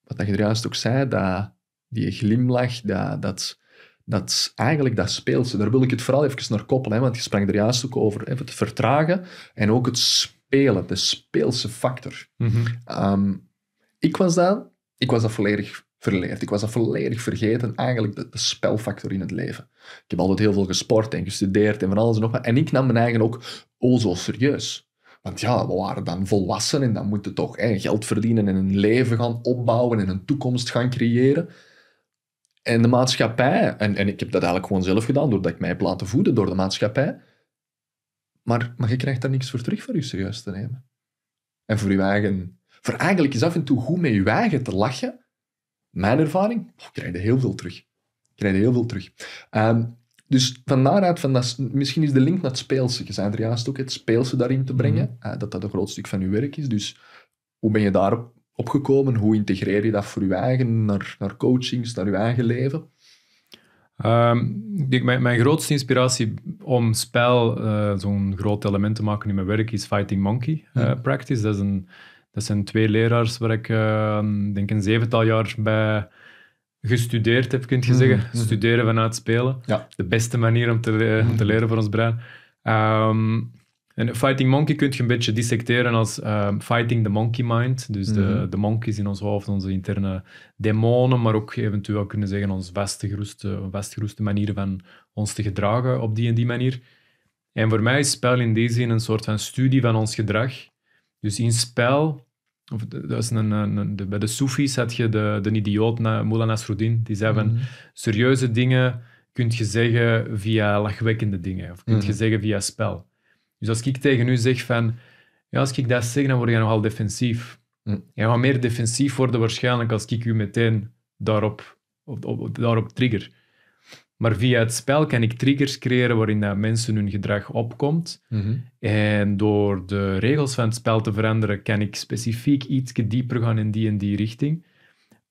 wat je er juist ook zei, dat, die glimlach, dat... dat Dat is eigenlijk dat speelse. Daar wil ik het vooral even naar koppelen, hè, want je sprak er juist ook over. Hè, het vertragen en ook het spelen, de speelse factor. Mm-hmm. Um, ik, was dat, ik was dat volledig verleerd. Ik was dat volledig vergeten, eigenlijk de, de spelfactor in het leven. Ik heb altijd heel veel gesport en gestudeerd en van alles en nog wat. En ik nam mijn eigen ook oh zo serieus. Want ja, we waren dan volwassen en dan moeten we toch hè, geld verdienen en een leven gaan opbouwen en een toekomst gaan creëren. En de maatschappij, en, en ik heb dat eigenlijk gewoon zelf gedaan, doordat ik mij heb laten voeden door de maatschappij. Maar, maar je krijgt daar niks voor terug voor je serieus te nemen. En voor je eigen... Voor eigenlijk is af en toe goed met je eigen te lachen. Mijn ervaring, oh, krijg je heel veel terug. Je krijgt heel veel terug. Um, dus van daaruit, van dat, misschien is de link naar het speelse. Je zei er juist ook, het speelse daarin te brengen. Mm-hmm. uh, dat dat een groot stuk van je werk is. Dus hoe ben je daarop opgekomen? Hoe integreer je dat voor je eigen, naar, naar coachings, naar je eigen leven? Um, ik, mijn, mijn grootste inspiratie om spel uh, zo'n groot element te maken in mijn werk is Fighting Monkey uh, hmm. Practice. Dat, is een, dat zijn twee leraars waar ik uh, denk een zevental jaar bij gestudeerd heb, kun je hmm. zeggen. Hmm. Studeren vanuit spelen. Ja. De beste manier om te, uh, hmm. te leren voor ons brein. Um, En Fighting Monkey kun je een beetje dissecteren als uh, Fighting the Monkey Mind. Dus mm-hmm. de, de monkeys in ons hoofd, onze interne demonen, maar ook eventueel kunnen zeggen onze vastgeroeste, vastgeroeste manier van ons te gedragen op die en die manier. En voor mij is spel in die zin een soort van studie van ons gedrag. Dus in spel, of, dat is een, een, de, bij de Soefies had je de, de idioot Mullah Nasruddin, die zei mm-hmm. van serieuze dingen kun je zeggen via lachwekkende dingen, of kun je mm-hmm. zeggen via spel. Dus als ik tegen u zeg van, ja, als ik dat zeg, dan word je nogal defensief. Mm. Je gaat meer defensief worden waarschijnlijk als ik u meteen daarop, op, op, daarop trigger. Maar via het spel kan ik triggers creëren waarin dat mensen hun gedrag opkomt. Mm-hmm. En door de regels van het spel te veranderen, kan ik specifiek iets dieper gaan in die en die richting.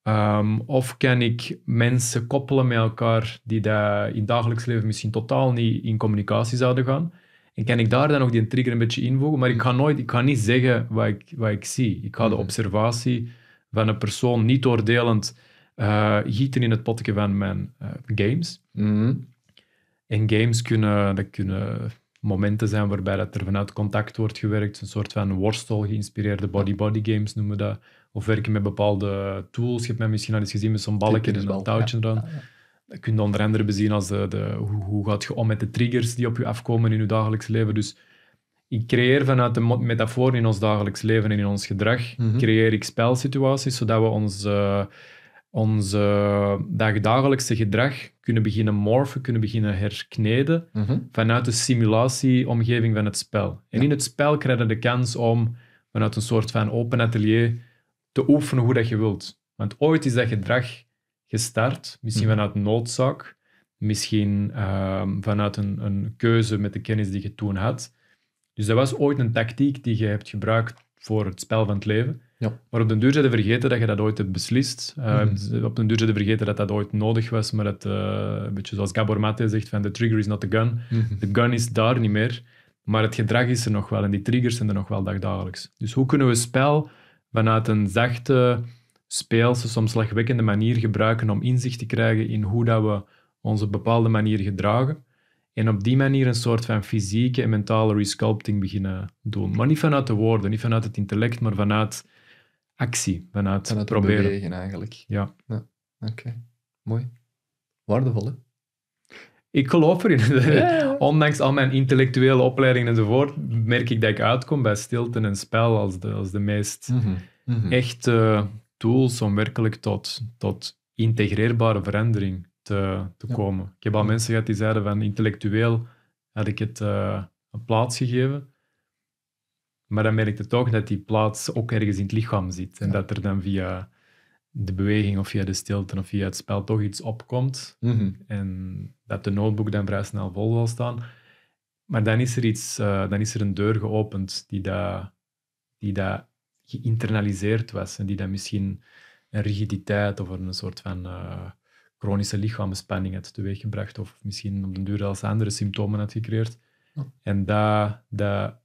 Um, of kan ik mensen koppelen met elkaar die dat in het dagelijks leven misschien totaal niet in communicatie zouden gaan. En kan ik daar dan nog die trigger een beetje invoegen? Maar ik ga, nooit, ik ga niet zeggen wat ik, wat ik zie. Ik ga de observatie van een persoon niet oordelend uh, gieten in het potje van mijn uh, games. Mm-hmm. En games kunnen, dat kunnen momenten zijn waarbij dat er vanuit contact wordt gewerkt. Een soort van worstel geïnspireerde body-body games noemen we dat. Of werken met bepaalde tools. Je hebt mij misschien al eens gezien met zo'n balkje en een touwtje eraan. Ja. Dat kun je onder andere bezien als de, de, hoe, hoe gaat je om met de triggers die op je afkomen in je dagelijks leven. Dus ik creëer vanuit de metafoor in ons dagelijks leven en in ons gedrag, mm-hmm. creëer ik spelsituaties, zodat we ons uh, ons uh, dagdagelijkse gedrag kunnen beginnen morfen, kunnen beginnen herkneden mm-hmm. vanuit de simulatieomgeving van het spel. En ja. in het spel krijg je de kans om vanuit een soort van open atelier te oefenen hoe dat je wilt. Want ooit is dat gedrag gestart, misschien vanuit noodzaak, misschien uh, vanuit een, een keuze met de kennis die je toen had. Dus dat was ooit een tactiek die je hebt gebruikt voor het spel van het leven. Ja. Maar op den duur zijn je vergeten dat je dat ooit hebt beslist. Uh, mm-hmm. Op den duur zijn je vergeten dat dat ooit nodig was, maar dat, uh, een beetje zoals Gabor Mate zegt, van the trigger is not the gun. Mm-hmm. De gun is daar niet meer, maar het gedrag is er nog wel en die triggers zijn er nog wel dagdagelijks. Dus hoe kunnen we spel vanuit een zachte, speelse, soms lachwekkende manier gebruiken om inzicht te krijgen in hoe dat we ons op bepaalde manier gedragen. En op die manier een soort van fysieke en mentale resculpting beginnen doen. Maar niet vanuit de woorden, niet vanuit het intellect, maar vanuit actie, vanuit, vanuit proberen. Vanuit bewegen eigenlijk. Ja. ja. Oké, okay. Mooi. Waardevol, hè? Ik geloof erin. Yeah. Ondanks al mijn intellectuele opleidingen enzovoort, merk ik dat ik uitkom bij stilte en spel als de, als de meest mm-hmm. Mm-hmm. echte... Uh, tools om werkelijk tot, tot integreerbare verandering te, te ja. komen. Ik heb al mensen gehad die zeiden van intellectueel had ik het uh, een plaats gegeven, maar dan merkte ik toch dat die plaats ook ergens in het lichaam zit en ja. dat er dan via de beweging of via de stilte of via het spel toch iets opkomt mm-hmm. en dat de notebook dan vrij snel vol zal staan. Maar dan is er iets, uh, dan is er een deur geopend die dat die da, geïnternaliseerd was en die dan misschien een rigiditeit of een soort van uh, chronische lichaamsspanning had teweeggebracht of misschien op den duur als andere symptomen had gecreëerd. Oh. En dat, dat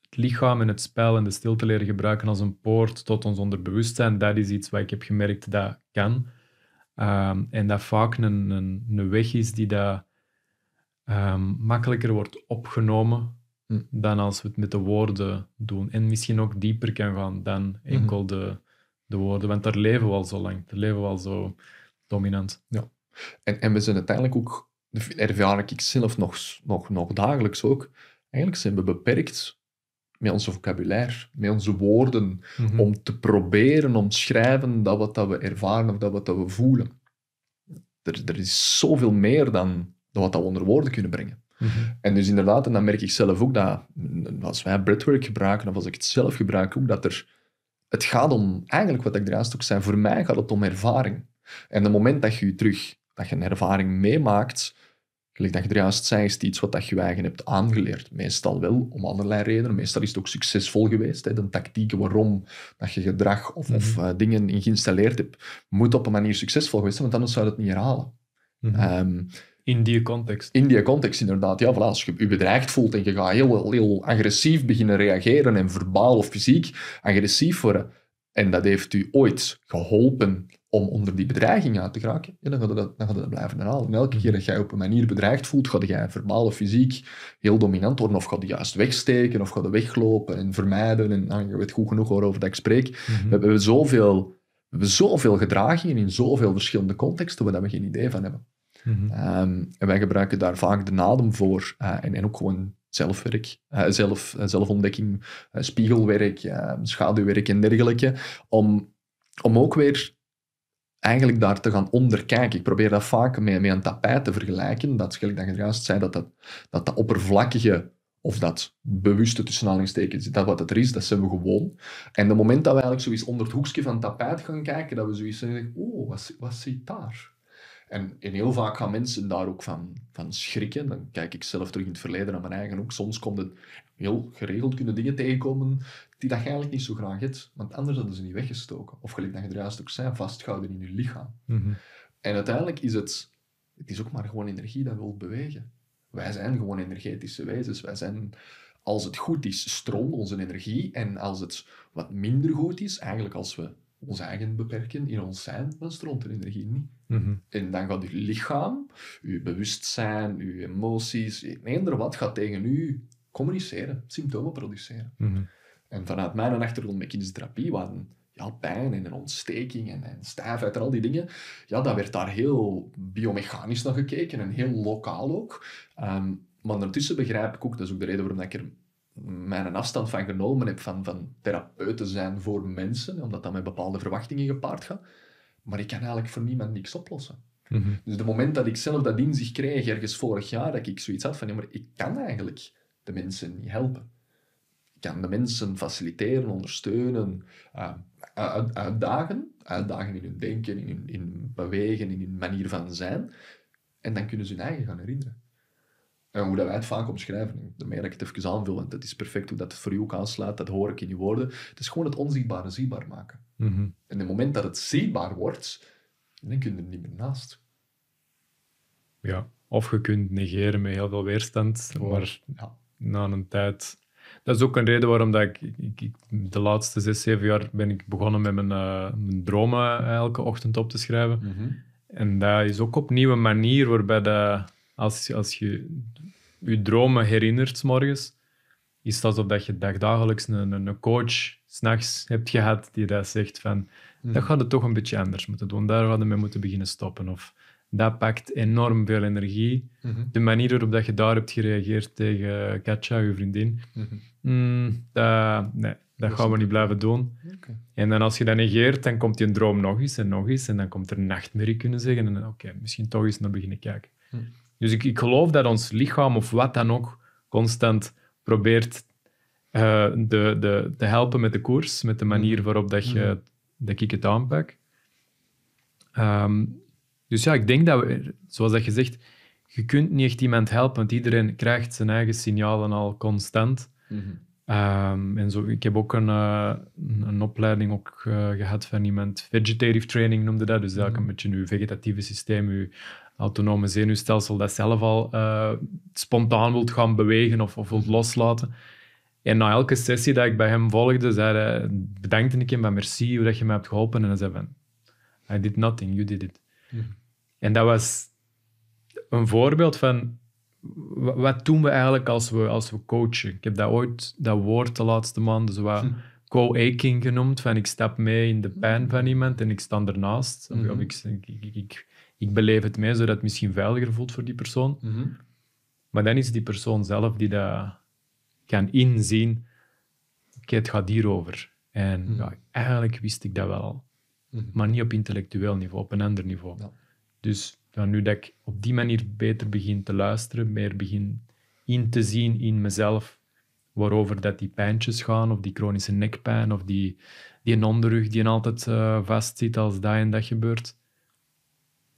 het lichaam en het spel en de stilte leren gebruiken als een poort tot ons onderbewustzijn, dat is iets wat ik heb gemerkt dat kan. Um, en dat vaak een, een, een weg is die dat, um, makkelijker wordt opgenomen dan als we het met de woorden doen. En misschien ook dieper kan gaan dan enkel mm-hmm. de, de woorden. Want daar leven we al zo lang. Daar leven we al zo dominant. Ja. En, en we zijn uiteindelijk ook, ervaar ik zelf nog, nog, nog dagelijks ook, eigenlijk zijn we beperkt met ons vocabulaire, met onze woorden, mm-hmm. om te proberen omschrijven dat wat dat we ervaren of dat wat dat we voelen. Er, er is zoveel meer dan, dan wat dat we onder woorden kunnen brengen. Mm-hmm. En dus inderdaad, en dan merk ik zelf ook dat als wij breathwork gebruiken of als ik het zelf gebruik ook, dat er, het gaat om, eigenlijk wat ik er juist ook zei, voor mij gaat het om ervaring. En het moment dat je terug, dat je een ervaring meemaakt, gelijk dat je er juist zei, is het iets wat je eigen hebt aangeleerd. Meestal wel, om allerlei redenen. Meestal is het ook succesvol geweest. Hè. De tactieken waarom dat je gedrag of, mm-hmm. of uh, dingen in geïnstalleerd hebt, moet op een manier succesvol geweest zijn, want anders zou je het niet herhalen. Mm-hmm. Um, In die context. In die context, inderdaad. Ja, voilà, als je je bedreigd voelt en je gaat heel, heel agressief beginnen reageren en verbaal of fysiek agressief worden. En dat heeft u ooit geholpen om onder die bedreiging uit te geraken, ja, dan gaat dat, dan gaat dat blijven herhalen. En elke keer dat jij op een manier bedreigd voelt, ga jij verbaal of fysiek heel dominant worden, of ga je juist wegsteken, of ga je weglopen en vermijden. En ah, je weet goed genoeg waarover dat ik spreek. Mm-hmm. We hebben zoveel, we hebben zoveel gedragingen in zoveel verschillende contexten waar we geen idee van hebben. Mm-hmm. Um, en wij gebruiken daar vaak de nadem voor uh, en, en ook gewoon zelfwerk, uh, zelf, uh, zelfontdekking, uh, spiegelwerk, uh, schaduwwerk en dergelijke, om, om ook weer eigenlijk daar te gaan onderkijken. Ik probeer dat vaak met, met een tapijt te vergelijken. Dat is dat je juist zei, dat dat, dat dat oppervlakkige, of dat bewuste tussen aanhalingstekens, dat wat het er is, dat zijn we gewoon. En het moment dat we eigenlijk zoiets onder het hoekje van het tapijt gaan kijken, dat we zoiets zeggen, oh, wat, wat zit daar? En, en heel vaak gaan mensen daar ook van, van schrikken. Dan kijk ik zelf terug in het verleden naar mijn eigen ook. Soms komt het heel geregeld kunnen dingen tegenkomen die dat je eigenlijk niet zo graag hebt. Want anders hadden ze niet weggestoken. Of gelijk dat je er juist ook zijn, vasthouden in je lichaam. Mm-hmm. En uiteindelijk is het, het is ook maar gewoon energie dat wil bewegen. Wij zijn gewoon energetische wezens. Wij zijn, als het goed is, stroomt onze energie. En als het wat minder goed is, eigenlijk als we ons eigen beperken in ons zijn, dan stroomt de energie niet. Mm-hmm. En dan gaat je lichaam, je bewustzijn, je emoties, eender wat gaat tegen u communiceren, symptomen produceren. Mm-hmm. En vanuit mijn achtergrond met kinesiotherapie, wat een, ja, pijn en een ontsteking en, en stijfheid en al die dingen, ja, daar werd daar heel biomechanisch naar gekeken en heel lokaal ook. Um, maar daartussen begrijp ik ook, dat is ook de reden waarom ik er mijn afstand van genomen heb, van, van therapeuten zijn voor mensen, omdat dat met bepaalde verwachtingen gepaard gaat. Maar ik kan eigenlijk voor niemand niks oplossen. Mm-hmm. Dus het moment dat ik zelf dat inzicht kreeg, ergens vorig jaar, dat ik zoiets had van, ja, maar ik kan eigenlijk de mensen niet helpen. Ik kan de mensen faciliteren, ondersteunen, uh, uit, uitdagen. Uitdagen in hun denken, in hun, in hun bewegen, in hun manier van zijn. En dan kunnen ze hun eigen gaan herinneren. En hoe dat wij het vaak omschrijven, de meer dat ik het even aanvul, want dat is perfect hoe dat het voor u ook aanslaat, dat hoor ik in je woorden. Het is gewoon het onzichtbare zichtbaar maken. Mm-hmm. En het moment dat het zichtbaar wordt, dan kun je er niet meer naast. Ja, of je kunt negeren met heel veel weerstand, oh, maar ja, na een tijd... Dat is ook een reden waarom dat ik, ik, ik de laatste zes, zeven jaar ben ik begonnen met mijn, uh, mijn dromen elke ochtend op te schrijven. Mm-hmm. En dat is ook opnieuw een manier waarbij dat... Als, als je je dromen herinnert 's morgens, is het alsof dat je dagelijks een, een coach 's nachts hebt gehad die dat zegt van, mm. dat gaat het toch een beetje anders moeten doen, daar hadden we mee moeten beginnen stoppen. Of dat pakt enorm veel energie. Mm-hmm. De manier waarop dat je daar hebt gereageerd tegen Katja, je vriendin, mm-hmm. mm, dat, nee, dat gaan we niet blijven doen. Okay. En dan als je dat negeert, dan komt die droom nog eens en nog eens en dan komt er nachtmerrie kunnen zeggen en oké, okay, misschien toch eens naar beginnen kijken. Mm. Dus ik, ik geloof dat ons lichaam of wat dan ook constant probeert uh, de, de, te helpen met de koers, met de manier waarop dat je, dat ik het aanpak. Um, dus ja, ik denk dat we, zoals dat je zegt, je kunt niet echt iemand helpen, want iedereen krijgt zijn eigen signalen al constant. Mm-hmm. Um, en zo, ik heb ook een, uh, een opleiding ook, uh, gehad van iemand, vegetative training noemde dat, dus eigenlijk mm-hmm. een beetje je vegetatieve systeem, je autonome zenuwstelsel dat zelf al uh, spontaan wilt gaan bewegen of, of wilt loslaten. En na elke sessie dat ik bij hem volgde, zei hij, bedankte ik hem van merci, hoe dat je mij hebt geholpen. En hij zei van, I did nothing, you did it. Mm-hmm. En dat was een voorbeeld van, wat doen we eigenlijk als we, als we coachen? Ik heb dat ooit, dat woord de laatste maanden, zo wat co-aching genoemd, van ik stap mee in de pijn van iemand en ik sta ernaast. Mm-hmm. Of ik, ik, ik, ik beleef het mee, zodat het misschien veiliger voelt voor die persoon. Mm-hmm. Maar dan is die persoon zelf die dat kan inzien, oké, okay, het gaat hierover. En mm-hmm. ja, eigenlijk wist ik dat wel, mm-hmm. maar niet op intellectueel niveau, op een ander niveau. Ja. Dus ja, nu dat ik op die manier beter begin te luisteren, meer begin in te zien in mezelf, waarover dat die pijntjes gaan, of die chronische nekpijn, of die, die onderrug die altijd uh, vastzit als dat en dat gebeurt.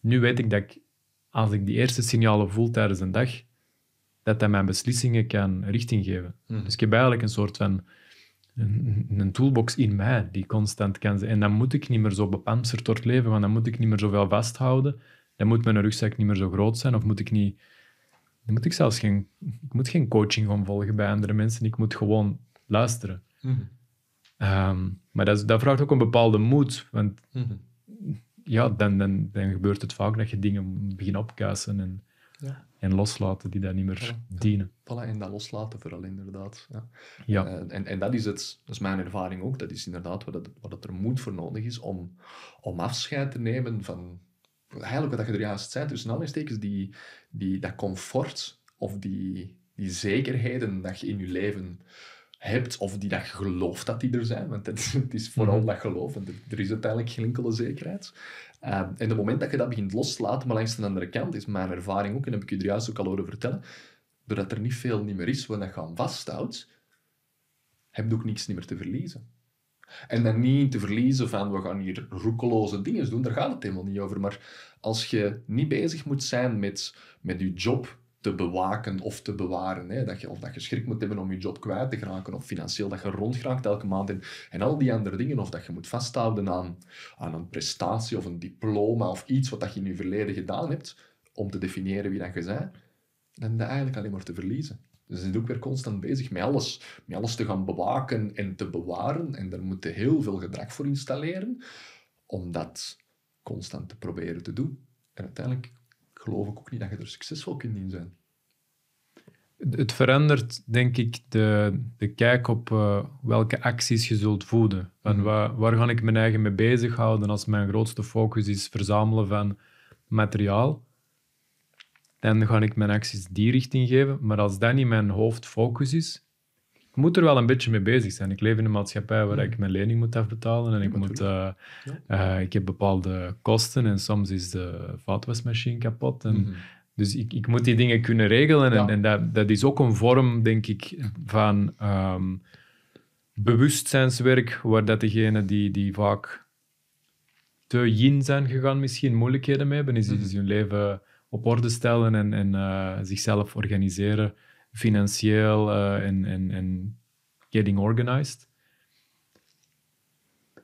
Nu weet ik dat ik, als ik die eerste signalen voel tijdens een dag, dat dat mijn beslissingen kan richting geven. Mm. Dus ik heb eigenlijk een soort van een, een toolbox in mij die constant kan zijn. En dan moet ik niet meer zo bepanserd door het leven, want dan moet ik niet meer zoveel vasthouden. Dan moet mijn rugzak niet meer zo groot zijn, of moet ik niet... Dan moet ik zelfs geen, ik moet geen coaching gaan volgen bij andere mensen. Ik moet gewoon luisteren. Mm-hmm. Um, maar dat, dat vraagt ook een bepaalde moed. Want mm-hmm. ja, dan, dan, dan gebeurt het vaak dat je dingen begint opkuisen en, ja. en loslaten die daar niet meer voilà. dienen. Voilà, en dat loslaten vooral inderdaad. Ja. Ja. Uh, en, en dat is het, dat is mijn ervaring ook, dat is inderdaad wat het, wat het er moet voor nodig is om, om afscheid te nemen van, eigenlijk wat je er juist zei, tussen aanhalingstekens, die, die, dat comfort of die, die zekerheden dat je in je leven hebt, of die dat je gelooft dat die er zijn, want het, het is vooral mm-hmm. dat geloof, want er, er is uiteindelijk geen enkele zekerheid. Uh, en op het moment dat je dat begint los te laten, maar langs de andere kant, is mijn ervaring ook, en heb ik je er juist ook al horen vertellen, doordat er niet veel niet meer is waar je aan vasthoudt, heb je ook niks niet meer te verliezen. En dan niet te verliezen van, we gaan hier roekeloze dingen doen, daar gaat het helemaal niet over. Maar als je niet bezig moet zijn met, met je job te bewaken of te bewaren, hè, dat je, of dat je schrik moet hebben om je job kwijt te geraken, of financieel dat je rondgeraakt elke maand, en, en al die andere dingen, of dat je moet vasthouden aan, aan een prestatie of een diploma of iets wat dat je in je verleden gedaan hebt, om te definiëren wie dat je bent, dan heb je eigenlijk alleen maar te verliezen. Dus je zit ook weer constant bezig met alles. Met alles te gaan bewaken en te bewaren. En daar moet je heel veel gedrag voor installeren. Om dat constant te proberen te doen. En uiteindelijk geloof ik ook niet dat je er succesvol kunt in zijn. Het verandert, denk ik, de, de kijk op uh, welke acties je zult voeden. Van mm-hmm. waar, waar ga ik mijn eigen mee bezighouden als mijn grootste focus is verzamelen van materiaal? Dan ga ik mijn acties die richting geven. Maar als dat niet mijn hoofdfocus is, ik moet er wel een beetje mee bezig zijn. Ik leef in een maatschappij waar ik mijn lening moet afbetalen. En ik, moet, uh, uh, ik heb bepaalde kosten. En soms is de vaatwasmachine kapot. En mm-hmm. Dus ik, ik moet die dingen kunnen regelen. En, ja. en dat, dat is ook een vorm, denk ik, van um, bewustzijnswerk. Waar dat degene die, die vaak te yin zijn gegaan misschien moeilijkheden mee hebben. Is, mm-hmm. is hun leven op orde stellen en, en uh, zichzelf organiseren, financieel uh, en, en, en getting organized.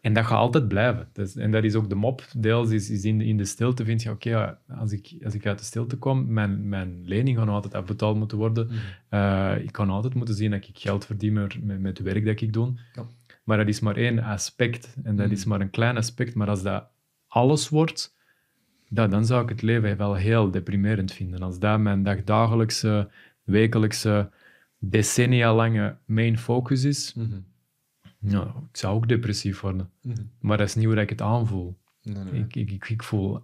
En dat gaat altijd blijven. Dus, en dat is ook de mop. Deels is, is in, de, in de stilte vind je, oké, okay, ja, als, ik, als ik uit de stilte kom, mijn, mijn lening gaat altijd afbetaald moeten worden. Mm. Uh, ik kan altijd moeten zien dat ik geld verdien met, met het werk dat ik doe. Ja. Maar dat is maar één aspect. En dat mm. is maar een klein aspect. Maar als dat alles wordt, dat, dan zou ik het leven wel heel deprimerend vinden. Als dat mijn dagdagelijkse, wekelijkse, decennia lange main focus is, mm-hmm. nou, ik zou ook depressief worden. Mm-hmm. Maar dat is niet hoe ik het aanvoel. Nee, nee. Ik, ik, ik, ik voel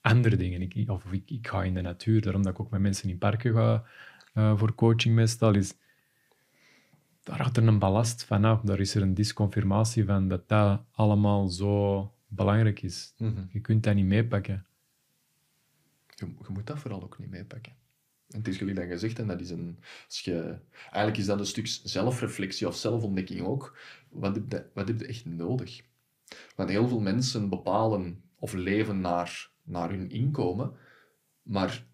andere dingen. Ik, of ik, ik ga in de natuur, daarom dat ik ook met mensen in parken ga uh, voor coaching meestal. Is, daar gaat er een ballast vanaf. Daar is er een disconfirmatie van dat dat allemaal zo belangrijk is. Mm-hmm. Je kunt dat niet meepakken. Je, je moet dat vooral ook niet meepakken. En het is gelijk dat je zegt, en dat is een... Als je, eigenlijk is dat een stuk zelfreflectie of zelfontdekking ook. Wat heb, je, wat heb je echt nodig? Want heel veel mensen bepalen of leven naar, naar hun inkomen, maar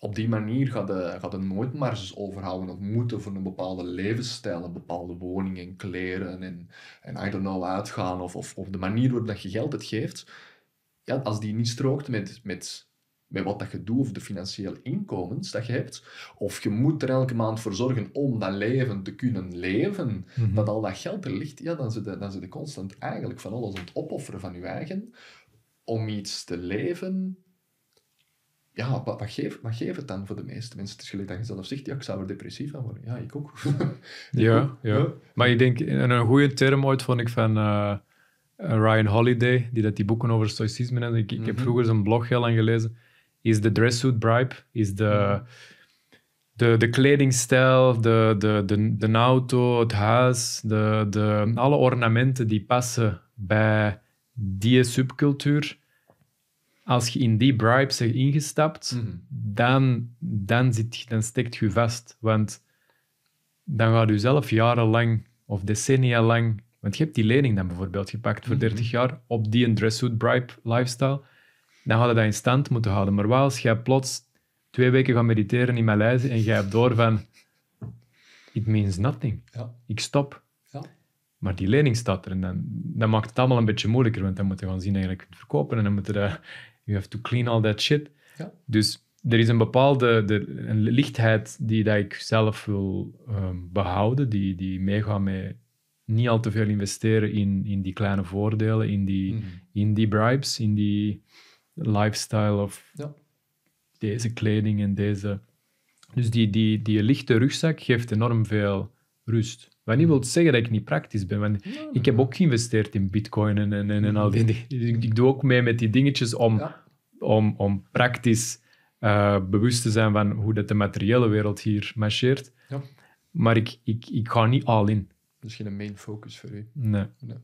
op die manier gaat je, gaat je nooit marges overhouden of moeten voor een bepaalde levensstijl, een bepaalde woning en kleren en, en I don't know, uitgaan of, of, of de manier waarop dat je geld het geeft. Ja, als die niet strookt met, met, met wat dat je doet of de financiële inkomens dat je hebt, of je moet er elke maand voor zorgen om dat leven te kunnen leven, mm-hmm. dat al dat geld er ligt, ja, dan zit je, dan zit je constant eigenlijk van alles aan het opofferen van je eigen om iets te leven. Ja, wat, wat, geeft, wat geeft het dan voor de meeste mensen? Het is gelijk dat je zelf zegt, ja, ik zou er depressief van worden. Ja, ik ook. ik ja, ook. Ja. ja, maar ik denk, in een goede term ooit vond ik van uh, Ryan Holiday, die dat die boeken over stoïcisme had. Ik, mm-hmm. ik heb vroeger zijn blog heel lang gelezen. Is de dresssuit bribe, is de, mm-hmm. de, de kledingstijl, de, de, de, de auto, het huis, de, de, alle ornamenten die passen bij die subcultuur. Als je in die bribes hebt ingestapt, mm-hmm. dan, dan, zit, dan steekt je vast. Want dan gaat je zelf jarenlang of decennia lang... Want je hebt die lening dan bijvoorbeeld gepakt voor mm-hmm. dertig jaar op die dresssuit bribe lifestyle. Dan had je dat in stand moeten houden. Maar wel als jij plots twee weken gaat mediteren in Maleisië en jij hebt door van... It means nothing. Ja. Ik stop. Ja. Maar die lening staat er en dan, dan maakt het allemaal een beetje moeilijker. Want dan moet je gewoon zien dat je dat kunt verkopen en dan moet je dat... You have to clean all that shit. Ja. Dus er is een bepaalde de, een lichtheid die dat ik zelf wil um, behouden, die, die meegaat met niet al te veel investeren in, in die kleine voordelen, in die, mm-hmm. in die bribes, in die lifestyle of ja. deze kleding en deze... Dus die, die, die lichte rugzak geeft enorm veel rust. Wat niet wil zeggen dat ik niet praktisch ben. Want ja, ik heb ook geïnvesteerd in bitcoin en, en, en al die dingen. Ik doe ook mee met die dingetjes om, ja. om, om praktisch uh, bewust te zijn van hoe dat de materiële wereld hier marcheert. Ja. Maar ik, ik, ik ga niet all in. Dat is geen main focus voor u. Nee. nee.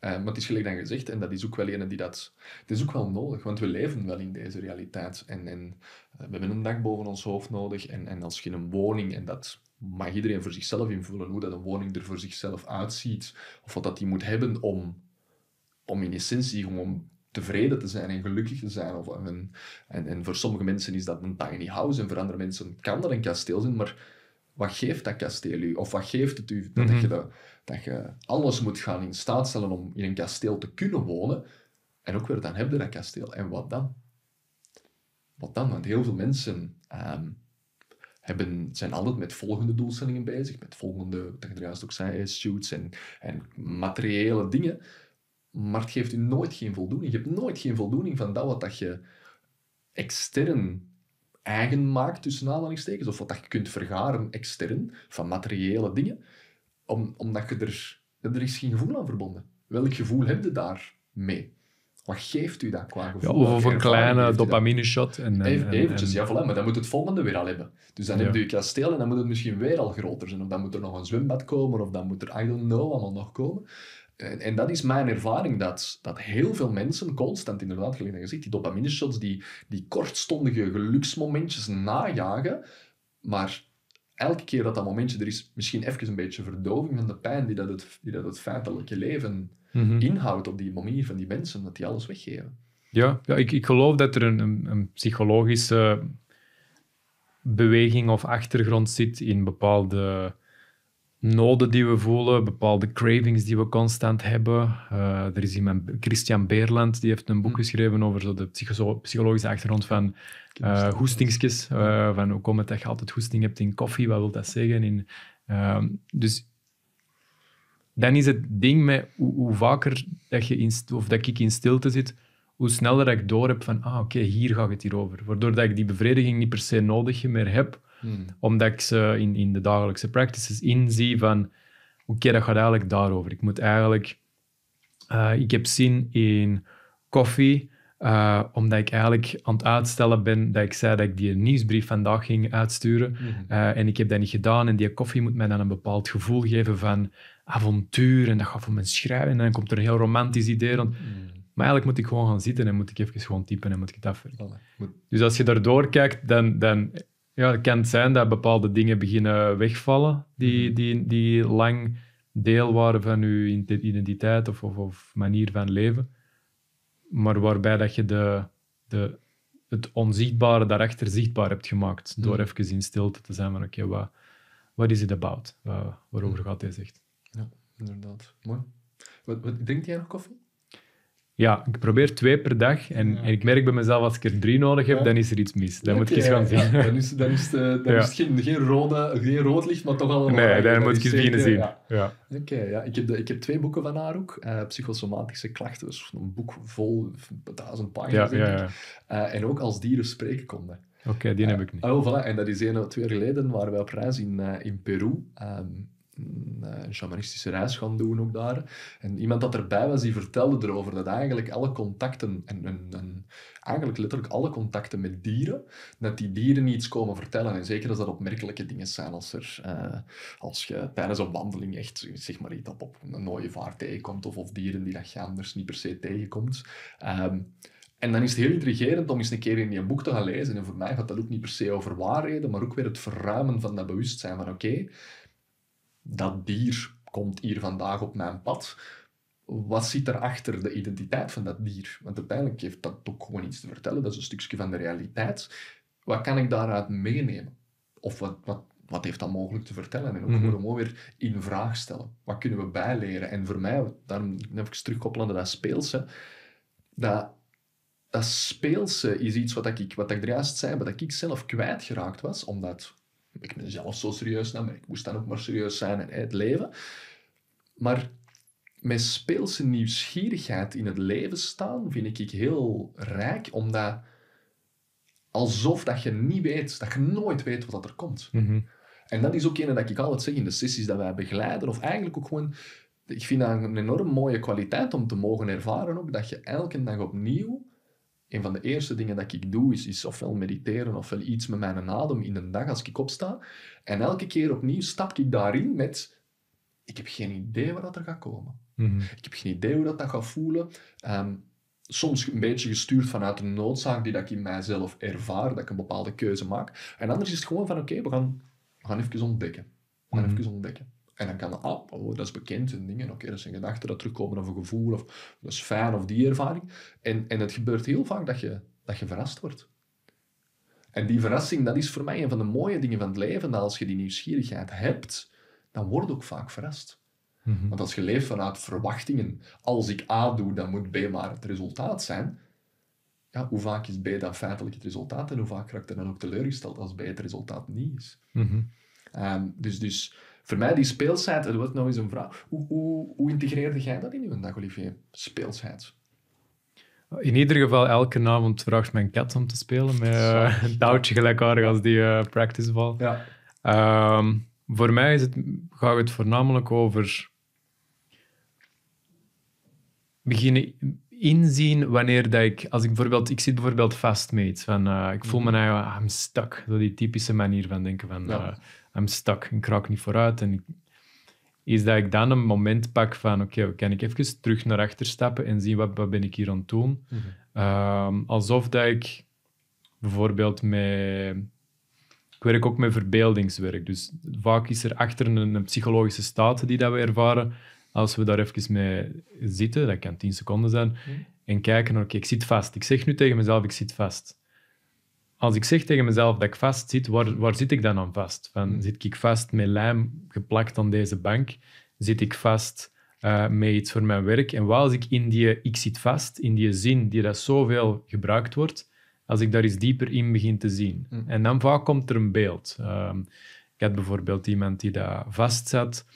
Uh, maar het is gelijk dan gezegd, en dat is ook wel ene die dat... Het is ook wel nodig, want we leven wel in deze realiteit. En, en uh, we hebben een dak boven ons hoofd nodig. En, en als je een woning, en dat mag iedereen voor zichzelf invullen, hoe dat een woning er voor zichzelf uitziet, of wat dat die moet hebben om, om in essentie gewoon tevreden te zijn en gelukkig te zijn. Of, en, en, en voor sommige mensen is dat een tiny house, en voor andere mensen kan dat een kasteel zijn, maar... Wat geeft dat kasteel u? Of wat geeft het u dat, mm-hmm. je, de, dat je alles moet gaan in staat stellen om in een kasteel te kunnen wonen? En ook weer, dan heb je dat kasteel. En wat dan? Wat dan? Want heel veel mensen um, hebben, zijn altijd met volgende doelstellingen bezig. Met volgende, wat je juist ook zei, shoots en, en materiële dingen. Maar het geeft u nooit geen voldoening. Je hebt nooit geen voldoening van dat wat dat je extern... eigen maakt, tussen aanhalingstekens, of wat dat je kunt vergaren extern, van materiële dingen, om, omdat je er... Er is geen gevoel aan verbonden. Welk gevoel heb je daar mee? Wat geeft u dat qua gevoel? Ja, of een kleine dopamine-shot. En, en, Even, eventjes, en, en, ja, voilà, maar dan moet het volgende weer al hebben. Dus dan ja. heb je je kasteel en dan moet het misschien weer al groter zijn, of dan moet er nog een zwembad komen, of dan moet er, I don't know, allemaal nog komen. En, en dat is mijn ervaring, dat, dat heel veel mensen constant, inderdaad, gelijk dat je zegt, die dopamine-shots, die, die kortstondige geluksmomentjes najagen, maar elke keer dat dat momentje er is, misschien even een beetje verdoving van de pijn die dat het, die dat het feitelijke leven mm-hmm. inhoudt op die manier van die mensen, dat die alles weggeven. Ja, ja ik, ik geloof dat er een, een, een psychologische beweging of achtergrond zit in bepaalde... noden die we voelen, bepaalde cravings die we constant hebben. Uh, er is iemand, Christian Beerland, die heeft een boek geschreven over zo de psycho- psychologische achtergrond van uh, hoestingsjes. Uh, van hoe komt het dat je altijd hoesting hebt in koffie? Wat wil dat zeggen? In, uh, dus dan is het ding met hoe, hoe vaker dat, je in, of dat ik in stilte zit, hoe sneller dat ik door heb van, ah oké, okay, hier gaat het hier over. Waardoor dat ik die bevrediging niet per se nodig meer heb. Hmm. Omdat ik ze in, in de dagelijkse practices inzie van... Oké, okay, dat gaat eigenlijk daarover. Ik moet eigenlijk... Uh, ik heb zin in koffie, uh, omdat ik eigenlijk aan het uitstellen ben dat ik zei dat ik die nieuwsbrief vandaag ging uitsturen. Hmm. Uh, en ik heb dat niet gedaan. En die koffie moet mij dan een bepaald gevoel geven van avontuur. En dat gaat voor mijn schrijven. En dan komt er een heel romantisch idee rond. Hmm. Maar eigenlijk moet ik gewoon gaan zitten en moet ik even gewoon typen en moet ik het afwerken. Moet... Dus als je daardoor kijkt, dan... dan Ja, het kan zijn dat bepaalde dingen beginnen wegvallen die, die, die lang deel waren van je identiteit of, of, of manier van leven. Maar waarbij dat je de, de, het onzichtbare daarachter zichtbaar hebt gemaakt. Door even in stilte te zijn van oké, okay, wat, wat is het about? Uh, waarover gaat deze echt? Ja, inderdaad. Mooi. Wat, wat, drinkt jij nog koffie? Ja, ik probeer twee per dag en, ja. en ik merk bij mezelf, als ik er drie nodig heb, ja. dan is er iets mis. Dan okay, moet ik eens gaan zien. Ja, dan is, dan is, de, dan ja. is het geen, geen, rode, geen rood licht, maar toch al een nee, dan, dan moet ik eens beginnen zien. Ja. Ja. Oké, okay, ja. ik, ik heb twee boeken van haar ook. Uh, Psychosomatische klachten, dus een boek vol duizend pagina's, ja, denk ja, ja. ik. Uh, en ook Als dieren spreken konden. Oké, okay, die uh, heb ik niet. Oh, voilà. En dat is een of twee jaar geleden, waren wij op reis in, uh, in Peru. Um, een shamanistische reis gaan doen ook daar. En iemand dat erbij was, die vertelde erover dat eigenlijk alle contacten, en, en, en eigenlijk letterlijk alle contacten met dieren, dat die dieren iets komen vertellen. En zeker als dat opmerkelijke dingen zijn, als, er, uh, als je tijdens een wandeling echt, zeg maar iets op, op een ooievaar tegenkomt, of, of dieren die dat je anders niet per se tegenkomt. Um, En dan is het heel intrigerend om eens een keer in je boek te gaan lezen. En voor mij gaat dat ook niet per se over waarheden, maar ook weer het verruimen van dat bewustzijn van oké, okay, dat dier komt hier vandaag op mijn pad. Wat zit erachter de identiteit van dat dier? Want uiteindelijk heeft dat ook gewoon iets te vertellen. Dat is een stukje van de realiteit. Wat kan ik daaruit meenemen? Of wat, wat, wat heeft dat mogelijk te vertellen? En ook mm-hmm. gewoon weer in vraag stellen. Wat kunnen we bijleren? En voor mij, daarom heb ik eens terugkoppelen naar dat speelse. Dat, dat speelse is iets wat ik, wat ik er juist zei, wat ik zelf kwijtgeraakt was, omdat... Ik ben zelf zo serieus, nou, maar ik moest dan ook maar serieus zijn en het leven. Maar mijn speelse nieuwsgierigheid in het leven staan vind ik heel rijk, omdat alsof dat je niet weet, dat je nooit weet wat er komt. Mm-hmm. En dat is ook een dat ik altijd zeg in de sessies dat wij begeleiden, of eigenlijk ook gewoon, ik vind dat een enorm mooie kwaliteit om te mogen ervaren ook, dat je elke dag opnieuw, een van de eerste dingen dat ik doe, is, is ofwel mediteren, ofwel iets met mijn adem in de dag als ik opsta. En elke keer opnieuw stap ik daarin met, ik heb geen idee waar dat er gaat komen. Mm-hmm. Ik heb geen idee hoe dat, dat gaat voelen. Um, soms een beetje gestuurd vanuit een noodzaak die dat ik in mijzelf ervaar, dat ik een bepaalde keuze maak. En anders is het gewoon van, oké, okay, we gaan, we gaan even ontdekken. We gaan mm-hmm. even ontdekken. En dan kan dat, ah, oh, dat is bekend en dingen, oké, okay, dat zijn gedachten dat terugkomen of een gevoel, of dat is fijn, of die ervaring. En, en het gebeurt heel vaak dat je, dat je verrast wordt. En die verrassing, dat is voor mij een van de mooie dingen van het leven, dat als je die nieuwsgierigheid hebt, dan word je ook vaak verrast. Mm-hmm. Want als je leeft vanuit verwachtingen, als ik A doe, dan moet B maar het resultaat zijn. Ja, hoe vaak is B dan feitelijk het resultaat en hoe vaak raak je dan ook teleurgesteld als B het resultaat niet is. Mm-hmm. um, dus... dus Voor mij, die speelsheid, dat wordt nou eens een vraag. Hoe, hoe, hoe integreerde jij dat in uw dag, Olivier? Speelsheid. In ieder geval, elke avond vraagt mijn kat om te spelen. Met uh, een touwtje gelijkaardig als die uh, practicebal. Ja. Um, voor mij is het, gaat het voornamelijk over beginnen inzien wanneer dat ik... Als ik, bijvoorbeeld, ik zit bijvoorbeeld vast mee iets. Van, uh, ik voel me nou, I'm stuck. Zo die typische manier van denken van... Ja. Uh, I'm stuck, ik raak niet vooruit. En ik, is dat ik dan een moment pak van, oké, okay, kan ik even terug naar achter stappen en zien wat, wat ben ik hier aan het doen. Mm-hmm. Um, alsof dat ik bijvoorbeeld met... Ik werk ook met verbeeldingswerk. Dus vaak is er achter een, een psychologische staat die dat we ervaren. Als we daar even mee zitten, dat kan tien seconden zijn, mm-hmm. en kijken, oké, okay, ik zit vast. Ik zeg nu tegen mezelf, ik zit vast. Als ik zeg tegen mezelf dat ik vast zit, waar, waar zit ik dan aan vast? Van, mm. Zit ik vast met lijm geplakt aan deze bank? Zit ik vast uh, met iets voor mijn werk? En waar als ik in die ik zit vast, in die zin die dat zoveel gebruikt wordt, als ik daar eens dieper in begin te zien. Mm. En dan vaak komt er een beeld. Um, ik had bijvoorbeeld iemand die daar vast zat,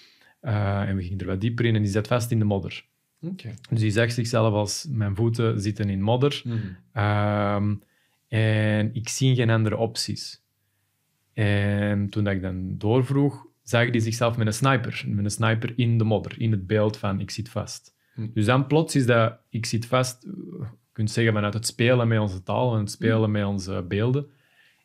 uh, en we gingen er wat dieper in, en die zat vast in de modder. Okay. Dus die zag zichzelf als mijn voeten zitten in modder. Mm. Um, En ik zie geen andere opties. En toen dat ik dan doorvroeg, zag hij zichzelf met een sniper. Met een sniper in de modder, in het beeld van ik zit vast. Hm. Dus dan plots is dat ik zit vast, je kunt zeggen vanuit het spelen met onze taal en het spelen hm. met onze beelden,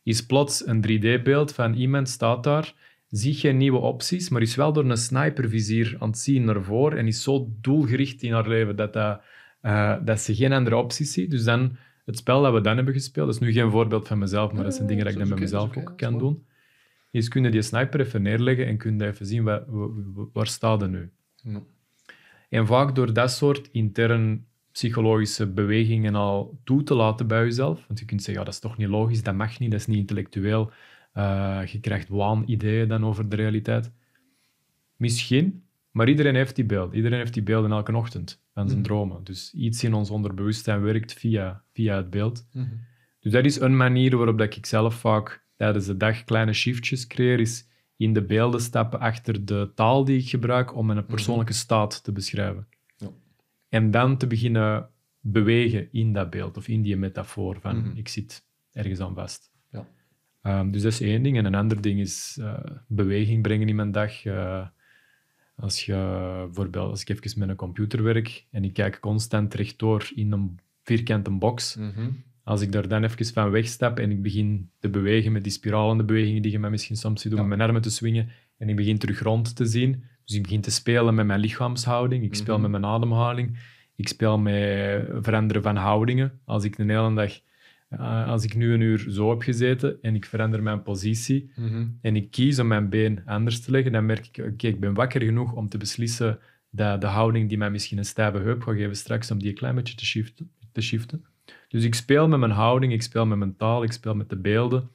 is plots een drie D-beeld van iemand staat daar, ziet geen nieuwe opties, maar is wel door een snipervizier aan het zien naar voren en is zo doelgericht in haar leven dat, dat, uh, dat ze geen andere opties ziet. Dus dan... Het spel dat we dan hebben gespeeld, dat is nu geen voorbeeld van mezelf, maar dat zijn dingen dat ik dan bij mezelf ook kan doen, is kun je die sniper even neerleggen en kun je even zien waar, waar staat er nu. Ja. En vaak door dat soort intern psychologische bewegingen al toe te laten bij jezelf, want je kunt zeggen, ja, dat is toch niet logisch, dat mag niet, dat is niet intellectueel, uh, je krijgt waanideeën dan over de realiteit. Misschien, maar iedereen heeft die beeld. Iedereen heeft die beelden elke ochtend. Van zijn mm-hmm. dromen. Dus iets in ons onderbewustzijn werkt via, via het beeld. Mm-hmm. Dus dat is een manier waarop dat ik zelf vaak tijdens de dag kleine shiftjes creëer, is in de beelden stappen achter de taal die ik gebruik om een persoonlijke mm-hmm. staat te beschrijven. Ja. En dan te beginnen bewegen in dat beeld of in die metafoor van mm-hmm. ik zit ergens aan vast. Ja. Um, dus dat is één ding. En een ander ding is uh, beweging brengen in mijn dag. Uh, Als, je, bijvoorbeeld, als ik even met een computer werk en ik kijk constant rechtdoor in een vierkante box, mm-hmm. als ik daar dan even van wegstap en ik begin te bewegen met die spiralende bewegingen die je mij misschien soms ziet doen, ja. met mijn armen te swingen, en ik begin terug rond te zien, dus ik begin te spelen met mijn lichaamshouding, ik speel mm-hmm. met mijn ademhaling, ik speel met veranderen van houdingen. Als ik een hele dag... Uh, als ik nu een uur zo heb gezeten en ik verander mijn positie mm-hmm. en ik kies om mijn been anders te leggen, dan merk ik, oké, okay, ik ben wakker genoeg om te beslissen dat de houding die mij misschien een stijve heup gaat geven straks, om die een klein beetje te shiften, te shiften. Dus ik speel met mijn houding, ik speel met mijn taal, ik speel met de beelden,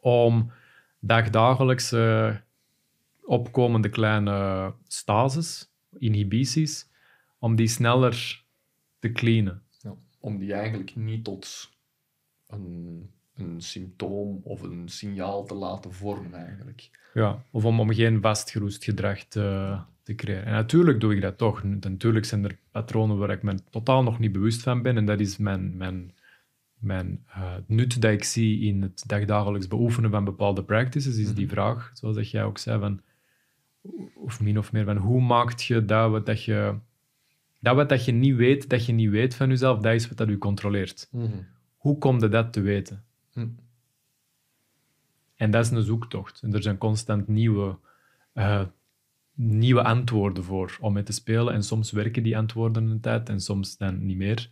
om dagdagelijkse uh, opkomende kleine stases, inhibities, om die sneller te cleanen. Ja, om die eigenlijk niet tot... een een symptoom of een signaal te laten vormen eigenlijk. Ja, of om, om geen vastgeroest gedrag te, te creëren. En natuurlijk doe ik dat toch. Natuurlijk zijn er patronen waar ik me totaal nog niet bewust van ben. En dat is mijn, mijn, mijn uh, nut dat ik zie in het dagdagelijks beoefenen van bepaalde practices. Is die vraag, zoals dat jij ook zei, van, of min of meer, van hoe maak je dat wat dat je... Dat wat dat je niet weet, dat je niet weet van jezelf, dat is wat dat je controleert. Mm-hmm. Hoe kom je dat te weten? Mm. En dat is een zoektocht. En er zijn constant nieuwe, uh, nieuwe antwoorden voor om mee te spelen. En soms werken die antwoorden een tijd en soms dan niet meer.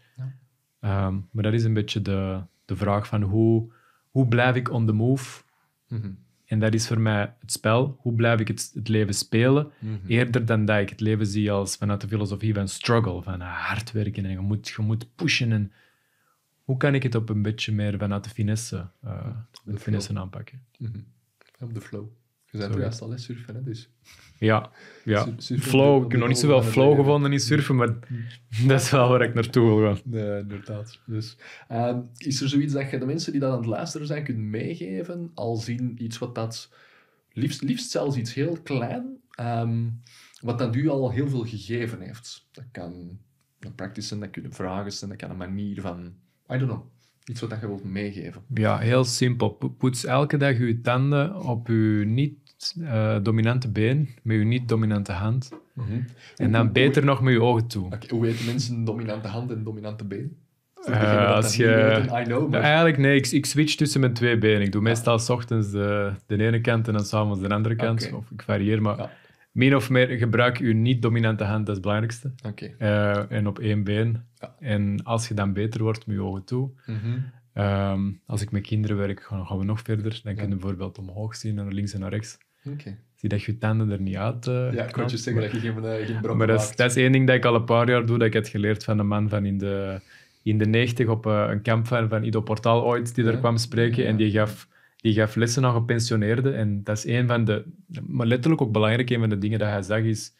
Ja. Um, maar dat is een beetje de, de vraag van hoe, hoe blijf ik on the move? Mm-hmm. En dat is voor mij het spel. Hoe blijf ik het, het leven spelen? Mm-hmm. Eerder dan dat ik het leven zie als vanuit de filosofie van struggle. Van hard werken en je moet, je moet pushen. En hoe kan ik het op een beetje meer vanuit de finesse, uh, de finesse aanpakken? Mm-hmm. Op de flow. Je bent juist al in surfen, hè? Dus. Ja, ja. Sur- surfen, flow. Ik heb nog de niet zoveel flow gevonden in surfen, maar dat is wel waar ik naartoe wil gaan. Nee, inderdaad. Dus, uh, is er zoiets dat je de mensen die dat aan het luisteren zijn kunt meegeven, al zien iets wat dat... Liefst, liefst zelfs iets heel klein, um, wat dat u al heel veel gegeven heeft. Dat kan een practice zijn, dat kunnen vragen zijn, dat kan een manier van... I don't know. Iets wat je wilt meegeven. Ja, heel simpel. Poets elke dag je tanden op je niet-dominante uh, been met je niet-dominante hand. Mm-hmm. En dan hoe, beter hoe, nog met je ogen toe. Okay, hoe weten mensen dominante hand en dominante been? Uh, als je, weten, I know, maar... Eigenlijk nee, ik, ik switch tussen mijn twee benen. Ik doe ja. meestal 's ochtends de, de ene kant en dan 's avonds de andere kant. Okay. Of ik varieer, maar ja. min of meer gebruik je niet-dominante hand, dat is het belangrijkste. Okay. Uh, en op één been. Ja. En als je dan beter wordt, met je ogen toe. Mm-hmm. Um, als ik met kinderen werk, gaan we nog verder. Dan ja. kun je bijvoorbeeld omhoog zien, naar links en naar rechts. Okay. Zie dat je tanden er niet uit uh, Ja, ik kan je zeggen maar, dat je geen, uh, geen brok Maar dat is, dat is één ding dat ik al een paar jaar doe, dat ik heb geleerd van een man van in de, in de negentig op uh, een kamp van, van Ido Portal ooit, die ja. er kwam spreken. Ja. En die gaf... Die gaf lessen aan gepensioneerden. En dat is een van de... Maar letterlijk ook belangrijk, een van de dingen dat hij zag is...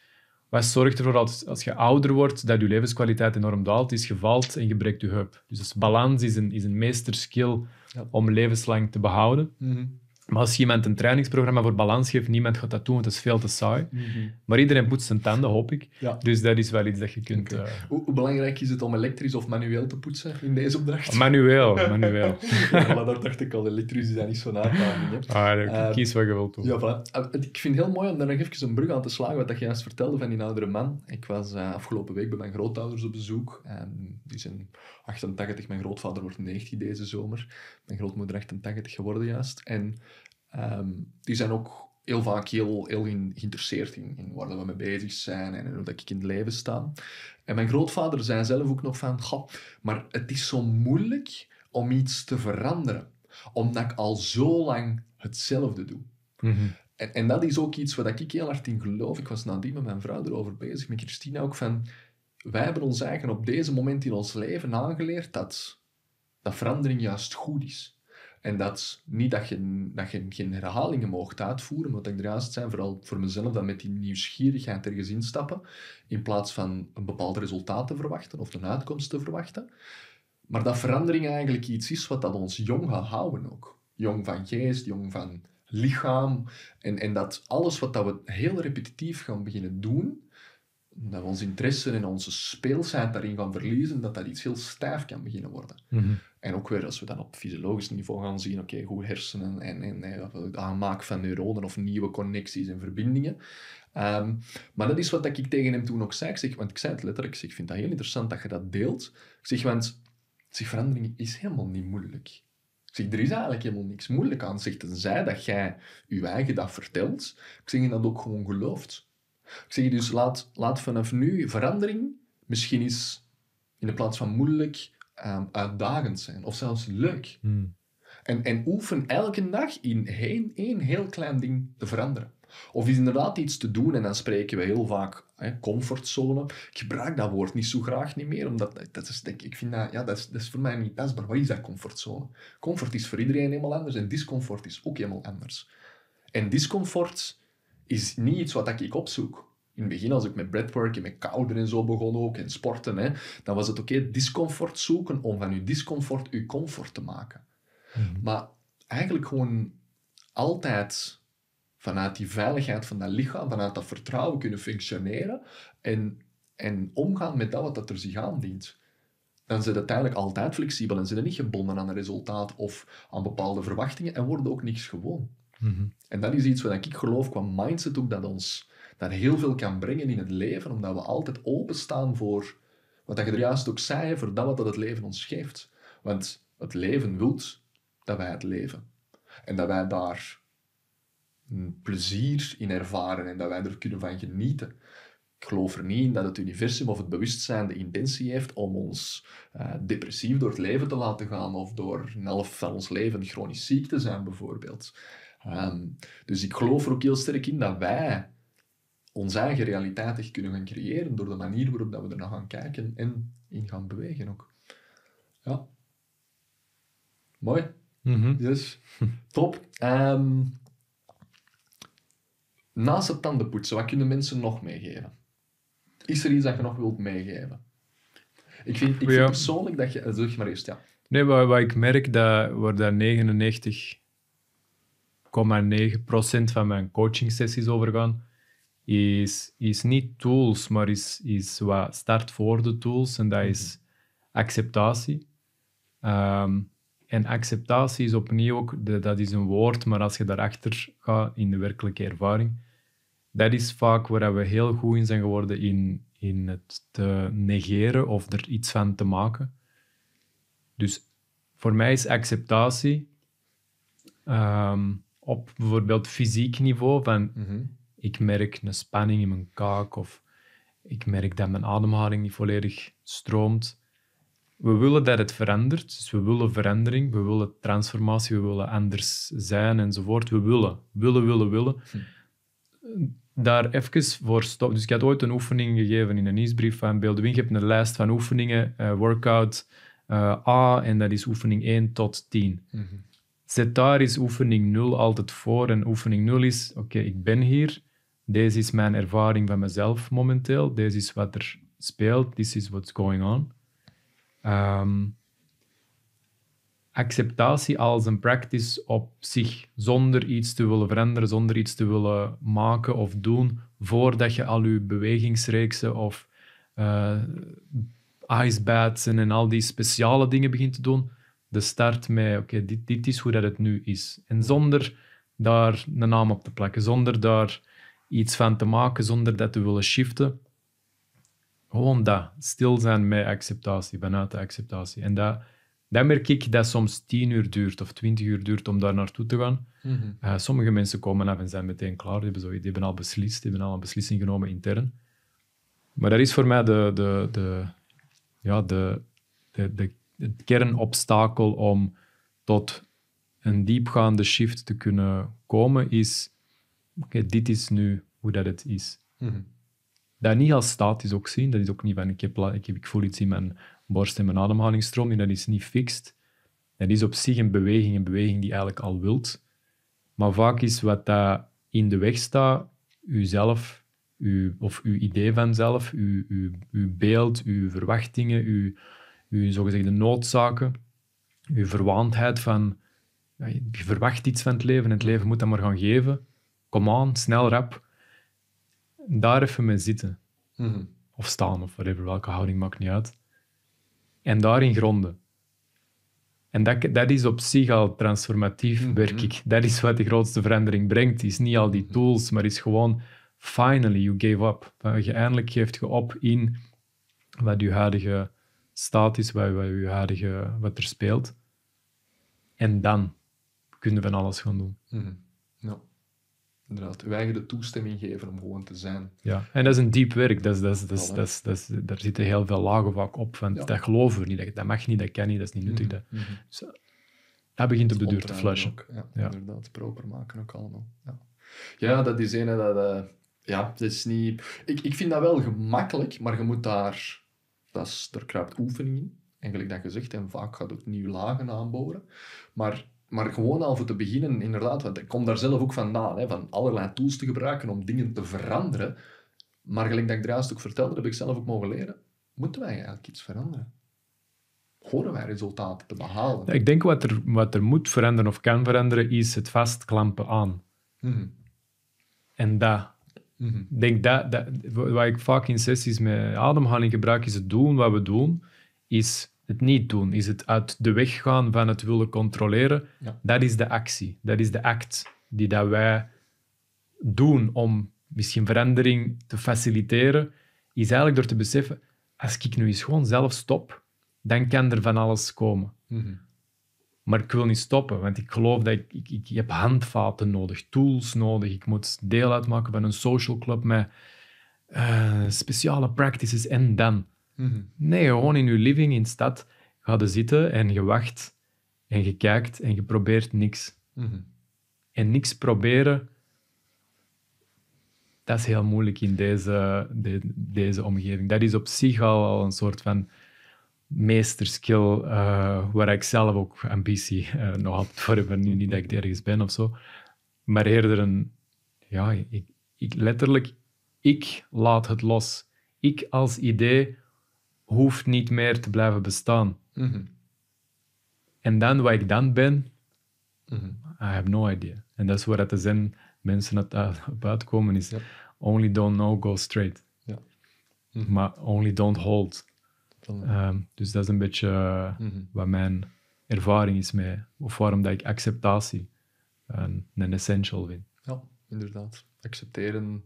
Wat zorgt ervoor als, als je ouder wordt, dat je levenskwaliteit enorm daalt? Is je valt en je breekt je heup. Dus, dus balans is een, is een meesterskill ja. om levenslang te behouden. Mm-hmm. Maar als je iemand een trainingsprogramma voor balans geeft, niemand gaat dat doen, want dat is veel te saai. Mm-hmm. Maar iedereen poetst zijn tanden, hoop ik. Ja. Dus dat is wel iets dat je kunt... Okay. Uh... Hoe, hoe belangrijk is het om elektrisch of manueel te poetsen in deze opdracht? Manueel, manueel. Ja, daar dacht ik al, elektrisch is dat niet zo'n uitdaging. Ah, uh, kies wat je wilt doen. Ja, voilà. uh, ik vind het heel mooi om daar nog even een brug aan te slagen, wat je juist vertelde van die oudere man. Ik was uh, afgelopen week bij mijn grootouders op bezoek. Um, die zijn achtentachtig, mijn grootvader wordt negentig deze zomer. Mijn grootmoeder achtentachtig geworden juist. En... Um, die zijn ook heel vaak heel, heel geïnteresseerd in, in waar we mee bezig zijn en hoe dat ik in het leven sta. En mijn grootvader zei zelf ook nog van, goh, maar het is zo moeilijk om iets te veranderen, omdat ik al zo lang hetzelfde doe. Mm-hmm. En, en dat is ook iets waar ik heel hard in geloof. Ik was nadien met mijn vrouw erover bezig, met Christina ook, van wij hebben ons eigen op deze moment in ons leven aangeleerd dat, dat verandering juist goed is. En dat is niet dat je, dat je geen herhalingen mocht uitvoeren, maar dat ik er juist zijn, vooral voor mezelf, dat met die nieuwsgierigheid ergens instappen, in plaats van een bepaald resultaat te verwachten of een uitkomst te verwachten. Maar dat verandering eigenlijk iets is wat dat ons jong gaat houden ook. Jong van geest, jong van lichaam. En, en dat alles wat dat we heel repetitief gaan beginnen doen, dat we onze interesse en onze speelsheid daarin gaan verliezen, dat dat iets heel stijf kan beginnen worden. Mm-hmm. En ook weer, als we dan op fysiologisch niveau gaan zien, oké, okay, hoe hersenen en, en, en het aanmaak van neuronen of nieuwe connecties en verbindingen. Um, maar dat is wat ik tegen hem toen ook zei. Ik zeg, want ik zei het letterlijk, ik, zeg, ik vind dat heel interessant dat je dat deelt. Ik zeg, want ik zeg, verandering is helemaal niet moeilijk. Ik zeg, er is eigenlijk helemaal niks moeilijk aan. Zeg, tenzij dat jij je eigen dat vertelt, ik zeg, en dat ook gewoon gelooft. Ik zeg, dus laat, laat vanaf nu verandering misschien eens in de plaats van moeilijk um, uitdagend zijn. Of zelfs leuk. Hmm. En, en oefen elke dag in één, één heel klein ding te veranderen. Of is inderdaad iets te doen, en dan spreken we heel vaak hè, comfortzone. Ik gebruik dat woord niet zo graag niet meer, omdat dat is, denk, ik vind dat, ja, dat, is, dat is voor mij niet tastbaar. Wat is dat comfortzone? Comfort is voor iedereen helemaal anders en discomfort is ook helemaal anders. En discomfort... is niet iets wat ik opzoek. In het begin, als ik met breathwork en met kouden en zo begon ook, en sporten, hè, dan was het oké, okay, discomfort zoeken om van je discomfort je comfort te maken. Mm-hmm. Maar eigenlijk gewoon altijd vanuit die veiligheid van dat lichaam, vanuit dat vertrouwen kunnen functioneren en, en omgaan met dat wat dat er zich aandient. Dan zijn ze uiteindelijk altijd flexibel en zijn niet gebonden aan een resultaat of aan bepaalde verwachtingen en worden ook niks gewoon. Mm-hmm. En dat is iets waar ik geloof qua mindset ook dat ons dat heel veel kan brengen in het leven, omdat we altijd openstaan voor wat je er juist ook zei, voor dat wat het leven ons geeft. Want het leven wil dat wij het leven. En dat wij daar plezier in ervaren en dat wij er kunnen van genieten. Ik geloof er niet in dat het universum of het bewustzijn de intentie heeft om ons uh, depressief door het leven te laten gaan of door een helft van ons leven chronisch ziek te zijn, bijvoorbeeld. Um, dus ik geloof er ook heel sterk in dat wij onze eigen realiteit echt kunnen gaan creëren door de manier waarop dat we er naar gaan kijken en in gaan bewegen ook. Ja. Mooi. Mm-hmm. Yes. Top. Um, naast het tandenpoetsen, wat kunnen mensen nog meegeven? Is er iets dat je nog wilt meegeven? Ik vind, ik vind ja. persoonlijk dat je... Zeg maar eerst, ja. Nee, maar wat ik merk, dat waar daar negenennegentig komma negen procent van mijn coachingsessies over gaan, is, is niet tools, maar is, is wat start voor de tools. En dat mm-hmm. is acceptatie. Um, en acceptatie is opnieuw ook, de, dat is een woord, maar als je daarachter gaat in de werkelijke ervaring, dat is vaak waar we heel goed in zijn geworden in, in het te negeren of er iets van te maken. Dus voor mij is acceptatie um, op bijvoorbeeld fysiek niveau van mm-hmm. ik merk een spanning in mijn kaak of ik merk dat mijn ademhaling niet volledig stroomt. We willen dat het verandert, dus we willen verandering, we willen transformatie, we willen anders zijn enzovoort. We willen, willen, willen, willen. Hm. Daar even voor stoppen. Dus ik had ooit een oefening gegeven in een nieuwsbrief van Beeldewink. Je hebt een lijst van oefeningen, uh, workout uh, A, en dat is oefening één tot tien. Hm. Zet daar is oefening nul altijd voor en oefening nul is, oké, okay, ik ben hier. Deze is mijn ervaring van mezelf momenteel. Deze is wat er speelt. This is what's going on. Um, acceptatie als een practice op zich, zonder iets te willen veranderen, zonder iets te willen maken of doen, voordat je al je bewegingsreeksen of uh, icebathsen en al die speciale dingen begint te doen, de start met, oké, okay, dit, dit is hoe dat het nu is. En zonder daar een naam op te plakken, zonder daar iets van te maken, zonder dat te willen shiften. Gewoon dat. Stil zijn met acceptatie, vanuit de acceptatie. En dat, dat merk ik dat soms tien uur duurt of twintig uur duurt om daar naartoe te gaan. Mm-hmm. Uh, sommige mensen komen af en zijn meteen klaar. Die hebben, zo, die hebben al beslist, die hebben al een beslissing genomen intern. Maar dat is voor mij de, de, de, ja, de, de, de, het kernobstakel om tot een diepgaande shift te kunnen komen, is oké, dit is nu hoe dat het is. Mm-hmm. Dat niet als statisch ook zien. Dat is ook niet van ik, heb, ik, heb, ik voel iets in mijn borst en mijn ademhalingsstroom. En dat is niet fixt. Dat is op zich een beweging, een beweging die eigenlijk al wilt. Maar vaak is wat daar in de weg staat, uzelf, uw, of uw idee vanzelf, uw, uw, uw beeld, uw verwachtingen, uw, uw zogezegde noodzaken, uw verwaandheid van, ja, je verwacht iets van het leven en het leven moet dat maar gaan geven. Kom aan, snel, rap. Daar even mee zitten. Mm-hmm. Of staan, of whatever, welke houding, maakt niet uit. En daarin gronden. En dat, dat is op zich al transformatief, mm-hmm. werk ik. Dat is wat de grootste verandering brengt. Is niet al die tools, maar is gewoon finally you gave up. Je eindelijk geeft je op in wat je huidige staat is, wat, wat, je huidige, wat er speelt. En dan kunnen we van alles gaan doen. Mm-hmm. Ja. Inderdaad, uw eigen de toestemming geven om gewoon te zijn. Ja, en dat is een diep werk. Dat is, dat is, dat is, dat is, dat is, daar zitten heel veel lagen vaak op. Want ja. Dat geloven we niet, dat mag niet, dat kan niet, dat is niet nuttig. Mm-hmm. Dat. Dus dat begint op de duur te flashen. Ja, ja, inderdaad. Proper maken ook allemaal. Ja, ja dat is een... Dat, uh, ja, dat is niet... Ik, ik vind dat wel gemakkelijk, maar je moet daar... Dat is, daar kruipt oefening in. Eigenlijk dat gezegd. En vaak gaat het nieuwe lagen aanboren. Maar... Maar gewoon al voor te beginnen, inderdaad, want ik kom daar zelf ook vandaan, hè, van allerlei tools te gebruiken om dingen te veranderen. Maar gelijk dat ik er juist ook vertelde, heb ik zelf ook mogen leren, moeten wij eigenlijk iets veranderen? horen wij resultaten te behalen. Ik denk wat er, wat er moet veranderen of kan veranderen, is het vastklampen aan. Mm-hmm. En dat. Mm-hmm. Denk dat, dat, wat ik vaak in sessies met ademhaling gebruik, is het doen wat we doen, is het niet doen, is het uit de weg gaan van het willen controleren. Ja. Dat is de actie, dat is de act die dat wij doen om misschien verandering te faciliteren, is eigenlijk door te beseffen, als ik nu eens gewoon zelf stop, dan kan er van alles komen. Mm-hmm. Maar ik wil niet stoppen, want ik geloof dat ik, ik, ik heb handvaten nodig, tools nodig. Ik moet deel uitmaken van een social club met uh, speciale practices en dan. Mm-hmm. Nee, gewoon in je living, in de stad, ga je zitten en je wacht en je kijkt en je probeert niks. Mm-hmm. En niks proberen, dat is heel moeilijk in deze, de, deze omgeving. Dat is op zich al, al een soort van meesterskill, uh, waar ik zelf ook ambitie uh, nog had voor heb. Nu niet dat ik ergens ben of zo. Maar eerder een... Ja, ik, ik, letterlijk, ik laat het los. Ik als idee hoeft niet meer te blijven bestaan. Mm-hmm. En dan, wat ik dan ben, mm-hmm. I have no idea. En dat is waar de zen mensen het op uitkomen, is yep. Only don't know, go straight. Ja. Mm-hmm. Maar only don't hold. Um, dus dat is een beetje uh, mm-hmm. wat mijn ervaring is mee, of waarom dat ik acceptatie uh, een essential vind. Ja, inderdaad. Accepteren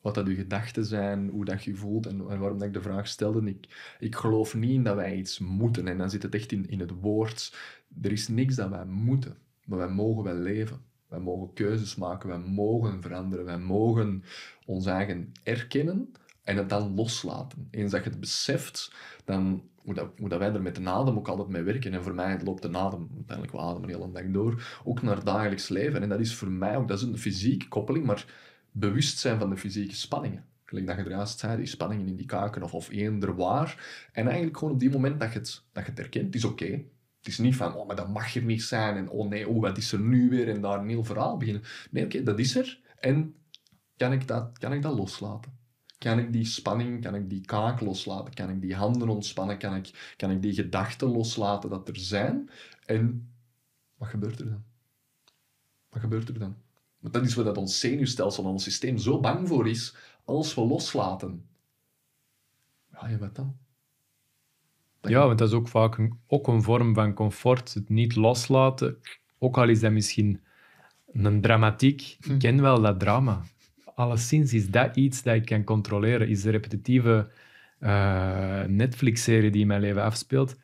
wat dat je gedachten zijn, hoe dat je voelt en, en waarom dat ik de vraag stelde. Ik, ik geloof niet in dat wij iets moeten. En dan zit het echt in, in het woord. Er is niks dat wij moeten, maar wij mogen wel leven. Wij mogen keuzes maken, wij mogen veranderen, wij mogen ons eigen erkennen. En het dan loslaten. Eens dat je het beseft, dan, hoe, dat, hoe dat wij er met de adem ook altijd mee werken. En voor mij loopt de adem, uiteindelijk we ademen heel een dag door, ook naar het dagelijks leven. En dat is voor mij ook, dat is een fysieke koppeling, maar bewust zijn van de fysieke spanningen. Gelijk dat je er juist zei, die spanningen in die kaken of, of eender waar. En eigenlijk gewoon op die moment dat je het, dat je het herkent, het is oké. Okay. Het is niet van, oh, maar dat mag er niet zijn. En oh nee, oh, wat is er nu weer? En daar een heel verhaal beginnen. Nee, oké, okay, dat is er. En kan ik dat, kan ik dat loslaten? Kan ik die spanning, kan ik die kaak loslaten? Kan ik die handen ontspannen? Kan ik, kan ik die gedachten loslaten dat er zijn? En wat gebeurt er dan? Wat gebeurt er dan? Want dat is waar dat ons zenuwstelsel en ons systeem zo bang voor is. Als we loslaten. Ja, je weet dan. Dat ja, want dat is ook vaak een, ook een vorm van comfort. Het niet loslaten. Ook al is dat misschien een dramatiek. Ik ken wel dat drama. Alleszins is dat iets dat ik kan controleren. Is de repetitieve uh, Netflix-serie die in mijn leven afspeelt,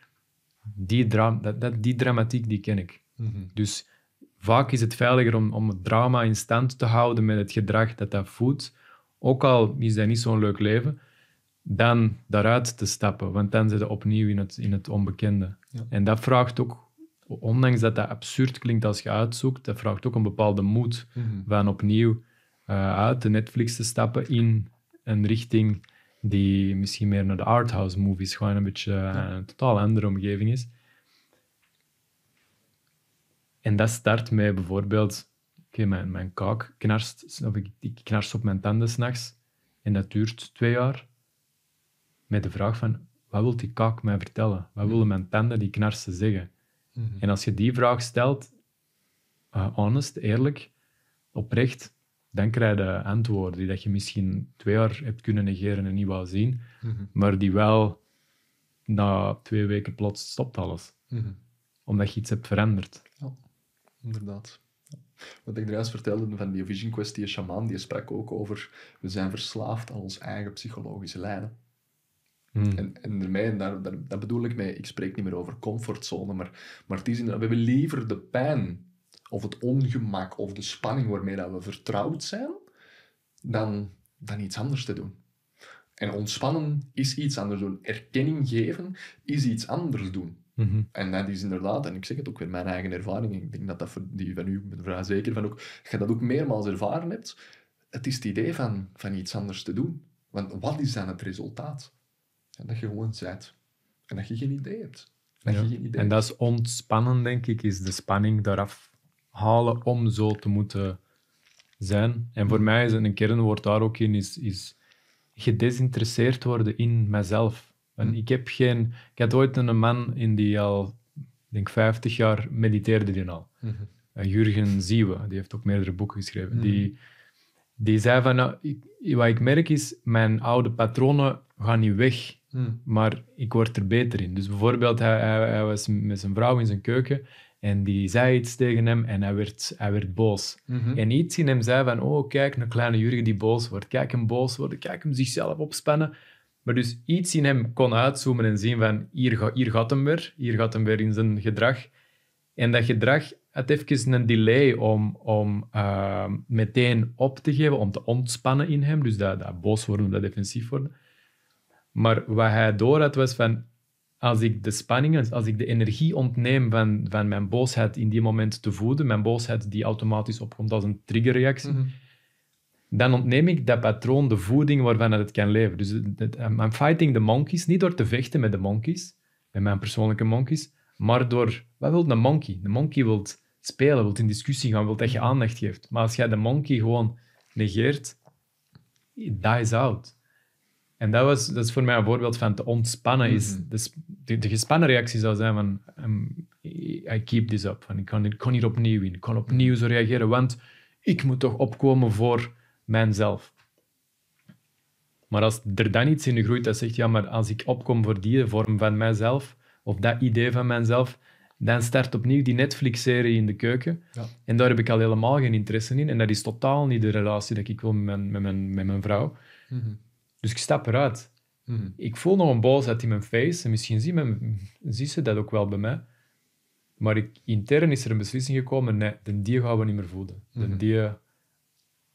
die, dra- dat, dat, die dramatiek die ken ik. Mm-hmm. Dus vaak is het veiliger om, om het drama in stand te houden met het gedrag dat dat voedt, ook al is dat niet zo'n leuk leven, dan daaruit te stappen. Want dan zit je opnieuw in het, in het onbekende. Ja. En dat vraagt ook, ondanks dat dat absurd klinkt als je uitzoekt, dat vraagt ook een bepaalde moed mm-hmm. van opnieuw Uh, uit de Netflix te stappen in een richting die misschien meer naar de arthouse movies, gewoon een beetje uh, een totaal andere omgeving is. En dat start met bijvoorbeeld, oké, okay, mijn, mijn kaak knarst, of ik, ik knars op mijn tanden s'nachts en dat duurt twee jaar. Met de vraag van, wat wil die kaak mij vertellen? Wat willen mijn tanden die knarsen zeggen? Mm-hmm. En als je die vraag stelt, uh, honest, eerlijk, oprecht, dan krijg je antwoorden die dat je misschien twee jaar hebt kunnen negeren en niet wou zien, mm-hmm. maar die wel na twee weken plots stopt alles. Mm-hmm. Omdat je iets hebt veranderd. Ja, inderdaad. Wat ik er juist vertelde van die Vision Quest, die shaman, die sprak ook over we zijn verslaafd aan ons eigen psychologische lijden. Mm. En, en daarmee, daar, daar, daar bedoel ik mee, ik spreek niet meer over comfortzone, maar, maar het is in, we hebben liever de pijn of het ongemak, of de spanning waarmee dat we vertrouwd zijn, dan, dan iets anders te doen. En ontspannen is iets anders doen. Erkenning geven is iets anders doen. Mm-hmm. En dat is inderdaad, en ik zeg het ook weer, mijn eigen ervaring, ik denk dat dat voor die van u, ik ben vrij zeker van ook, je dat ook meermaals ervaren hebt, het is het idee van, van iets anders te doen. Want wat is dan het resultaat? En dat je gewoon bent. En dat je geen idee hebt. En dat, ja. geen idee en dat is ontspannen, denk ik, is de spanning daaraf halen om zo te moeten zijn. En voor mij is een kernwoord daar ook in, is, is gedesinteresseerd worden in mezelf. En ik heb geen... Ik had ooit een man in die al, denk vijftig jaar, mediteerde die al. Mm-hmm. Jurgen Ziewe, die heeft ook meerdere boeken geschreven. Mm-hmm. Die, die zei van, nou, ik, wat ik merk is, mijn oude patronen gaan niet weg, mm. maar ik word er beter in. Dus bijvoorbeeld, hij, hij, hij was met zijn vrouw in zijn keuken en die zei iets tegen hem en hij werd, hij werd boos. Mm-hmm. En iets in hem zei van, oh kijk, een kleine Jurgen die boos wordt. Kijk hem boos worden, kijk hem zichzelf opspannen. Maar dus iets in hem kon uitzoomen en zien van, hier, ga, hier gaat hem weer, hier gaat hem weer in zijn gedrag. En dat gedrag had even een delay om, om uh, meteen op te geven, om te ontspannen in hem. Dus dat, dat boos worden, dat defensief worden. Maar wat hij door had was van, als ik de spanning, als ik de energie ontneem van, van mijn boosheid in die moment te voeden, mijn boosheid die automatisch opkomt als een triggerreactie, mm-hmm. dan ontneem ik dat patroon de voeding waarvan het kan leven. Dus I'm fighting the monkeys, niet door te vechten met de monkeys, met mijn persoonlijke monkeys, maar door, wat wil een monkey? De monkey wil spelen, wil in discussie gaan, wil dat je aandacht geeft. Maar als jij de monkey gewoon negeert, it dies out. En dat, was, dat is voor mij een voorbeeld van te ontspannen. Mm-hmm. is de, de gespannen reactie zou zijn van, um, I keep this up. Van, ik kan, ik kan hier opnieuw in, ik kan opnieuw zo reageren, want ik moet toch opkomen voor mijzelf. Maar als er dan iets in de groeit dat zegt, ja, maar als ik opkom voor die vorm van mijzelf, of dat idee van mijzelf, dan start opnieuw die Netflix-serie in de keuken. Ja. En daar heb ik al helemaal geen interesse in. En dat is totaal niet de relatie dat ik wil met mijn, met mijn, met mijn vrouw. Mm-hmm. Dus ik stap eruit. Mm-hmm. Ik voel nog een boosheid in mijn face. En misschien zie, men, zie ze dat ook wel bij mij. Maar ik, intern is er een beslissing gekomen. Nee, de die gaan we niet meer voeden. Mm-hmm. De die...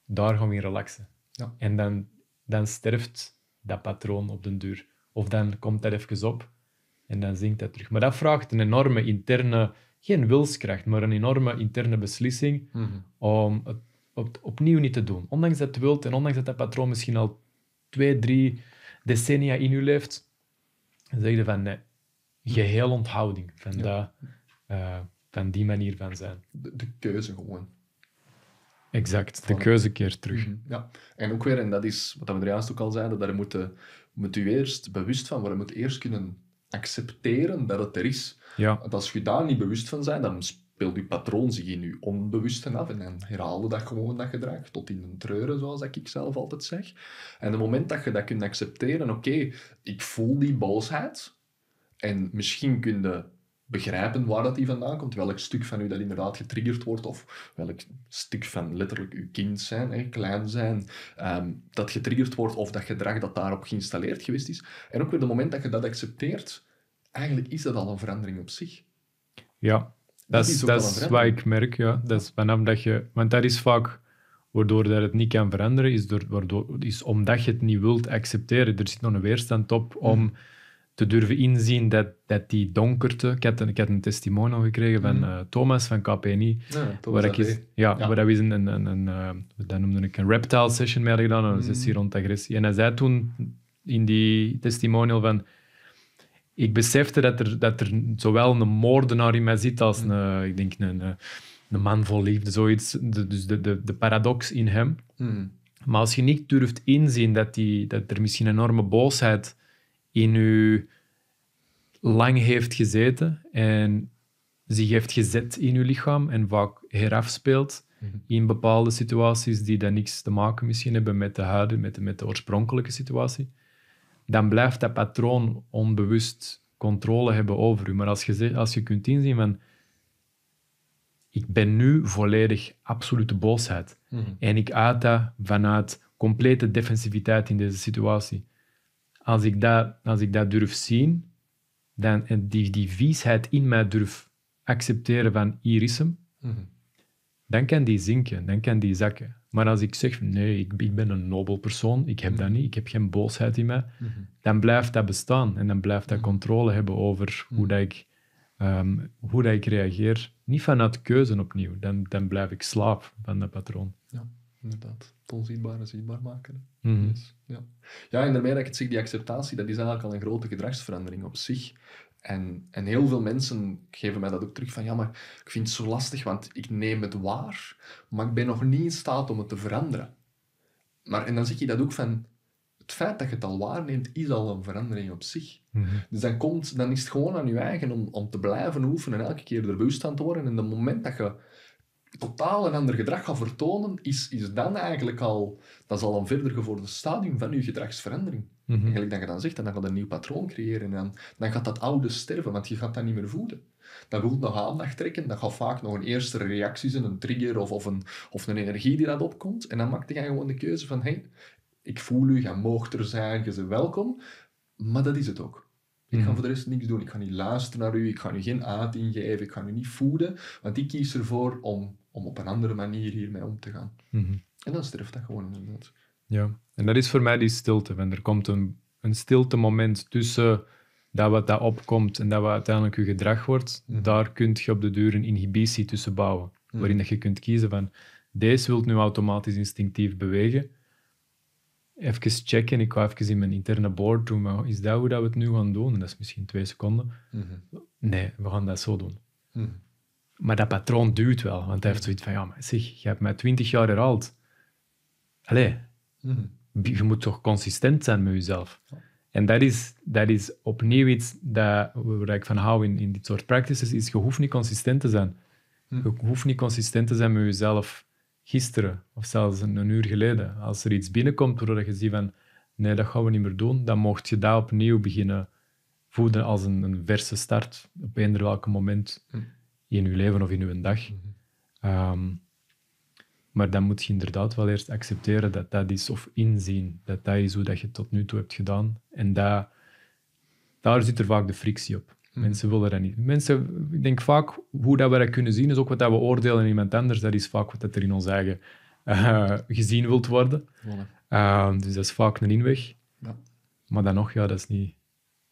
Daar gaan we in relaxen. Ja. En dan, dan sterft dat patroon op den duur. Of dan komt dat even op en dan zinkt dat terug. Maar dat vraagt een enorme interne, geen wilskracht, maar een enorme interne beslissing mm-hmm. om het op, opnieuw niet te doen. Ondanks dat het wilt en ondanks dat dat patroon misschien al twee, drie decennia in u leeft, dan zeg je van nee, geheel onthouding van, ja. dat, uh, van die manier van zijn. De, de keuze gewoon. Exact, de keuze keer terug. Ja, en ook weer, en dat is wat we er juist ook al zeiden, dat je moet, moet je eerst bewust van worden, je moet eerst kunnen accepteren dat het er is. Ja. Want als je daar niet bewust van bent, dan speelt je patroon zich in je onbewuste af en dan herhaal je dat gewoon, dat gedrag, tot in een treuren, zoals ik zelf altijd zeg. En op het moment dat je dat kunt accepteren, oké, okay, ik voel die boosheid en misschien kun je begrijpen waar dat die vandaan komt, welk stuk van u dat inderdaad getriggerd wordt, of welk stuk van letterlijk uw kind zijn, hè, klein zijn, um, dat getriggerd wordt, of dat gedrag dat daarop geïnstalleerd geweest is. En ook weer op het moment dat je dat accepteert, eigenlijk is dat al een verandering op zich. Ja, dat, dat is, dat is wat ik merk, ja. Dat is vanaf dat je, want dat is vaak waardoor dat het niet kan veranderen, is, door, waardoor, is omdat je het niet wilt accepteren. Er zit nog een weerstand op om... Hmm. te durven inzien dat, dat die donkerte... Ik had, ik had een testimonial gekregen van uh, Thomas van K P N I. Ja, Thomas waar ik is, ja, ja. Waar we een, een, een, een, uh, dat noemde ik een reptile session mee hadden gedaan, een sessie mm. rond agressie. En hij zei toen in die testimonial van... Ik besefte dat er, dat er zowel een moordenaar in mij zit als mm. een, ik denk een, een man vol liefde, zoiets. De, dus de, de, de paradox in hem. Mm. Maar als je niet durft inzien dat, die, dat er misschien een enorme boosheid... in u lang heeft gezeten en zich heeft gezet in uw lichaam en vaak herafspeelt mm-hmm. in bepaalde situaties die dan niks te maken misschien hebben met de huidige, met de, met de oorspronkelijke situatie, dan blijft dat patroon onbewust controle hebben over u. Maar als je, als je kunt inzien van ik ben nu volledig absolute boosheid mm-hmm. en ik uit dat vanuit complete defensiviteit in deze situatie. Als ik, dat, als ik dat durf zien, dan die, die viesheid in mij durf accepteren van hier is hem, mm-hmm. dan kan die zinken, dan kan die zakken. Maar als ik zeg, nee, ik, ik ben een nobel persoon, ik heb mm-hmm. dat niet, ik heb geen boosheid in mij, mm-hmm. dan blijft dat bestaan en dan blijft dat controle hebben over mm-hmm. hoe, dat ik, um, hoe dat ik reageer. Niet vanuit keuze opnieuw, dan, dan blijf ik slaaf van dat patroon. Ja. Inderdaad, het onzichtbare zichtbaar maken. Mm-hmm. Yes. Ja. ja, en daarmee dat ik het zeg, die acceptatie, dat is eigenlijk al een grote gedragsverandering op zich. En, en heel veel mensen geven mij dat ook terug van, ja, maar ik vind het zo lastig, want ik neem het waar, maar ik ben nog niet in staat om het te veranderen. Maar, en dan zeg je dat ook van, het feit dat je het al waarneemt, is al een verandering op zich. Mm-hmm. Dus dan, komt, dan is het gewoon aan je eigen om, om te blijven oefenen en elke keer er bewust aan te worden. En het moment dat je totaal een ander gedrag gaat vertonen, is, is dan eigenlijk al... Dat is al een verder gevorderd stadium van je gedragsverandering. Mm-hmm. Eigenlijk dat je dan zegt, en dan gaat een nieuw patroon creëren. En dan, dan gaat dat oude sterven, want je gaat dat niet meer voeden. Dat wil nog aandacht trekken. Dat gaat vaak nog een eerste reactie zijn, een trigger of, of, een, of een energie die dat opkomt. En dan maak je gewoon de keuze van... Hey, ik voel u, je mag er zijn, je bent welkom. Maar dat is het ook. Ik ga mm. voor de rest niks doen. Ik ga niet luisteren naar u, ik ga u geen aandacht geven, ik ga u niet voeden. Want ik kies ervoor om, om op een andere manier hiermee om te gaan. Mm-hmm. En dan sterft dat gewoon inderdaad. Ja, en dat is voor mij die stilte. Want er komt een, een stilte moment tussen dat wat dat opkomt en dat wat uiteindelijk je gedrag wordt. Mm. Daar kun je op de duur een inhibitie tussen bouwen. Mm. Waarin dat je kunt kiezen van, deze wil nu automatisch instinctief bewegen. Even checken, ik ga even in mijn interne board doen, maar is dat hoe dat we het nu gaan doen? En dat is misschien twee seconden. Mm-hmm. Nee, we gaan dat zo doen. Mm. Maar dat patroon duwt wel, want hij heeft zoiets van, ja, maar zeg, je hebt mij twintig jaar herhaald. Allee, mm. je moet toch consistent zijn met jezelf. Ja. En dat is, dat is opnieuw iets dat, waar ik van hou in, in dit soort practices, is je hoeft niet consistent te zijn. Mm. Je hoeft niet consistent te zijn met jezelf. Gisteren, of zelfs een, een uur geleden, als er iets binnenkomt waardoor je ziet van nee, dat gaan we niet meer doen, dan mocht je daar opnieuw beginnen voeden als een, een verse start op eender welk moment in je leven of in je dag. Mm-hmm. Um, maar dan moet je inderdaad wel eerst accepteren dat dat is, of inzien dat dat is hoe dat je het tot nu toe hebt gedaan. En dat, daar zit er vaak de frictie op. Mm. Mensen willen dat niet. Mensen, ik denk vaak, hoe dat we dat kunnen zien, is ook wat dat we oordelen in iemand anders. Dat is vaak wat dat er in ons eigen uh, gezien wilt worden. Uh, dus dat is vaak een inweg. Ja. Maar dan nog, ja, dat is niet,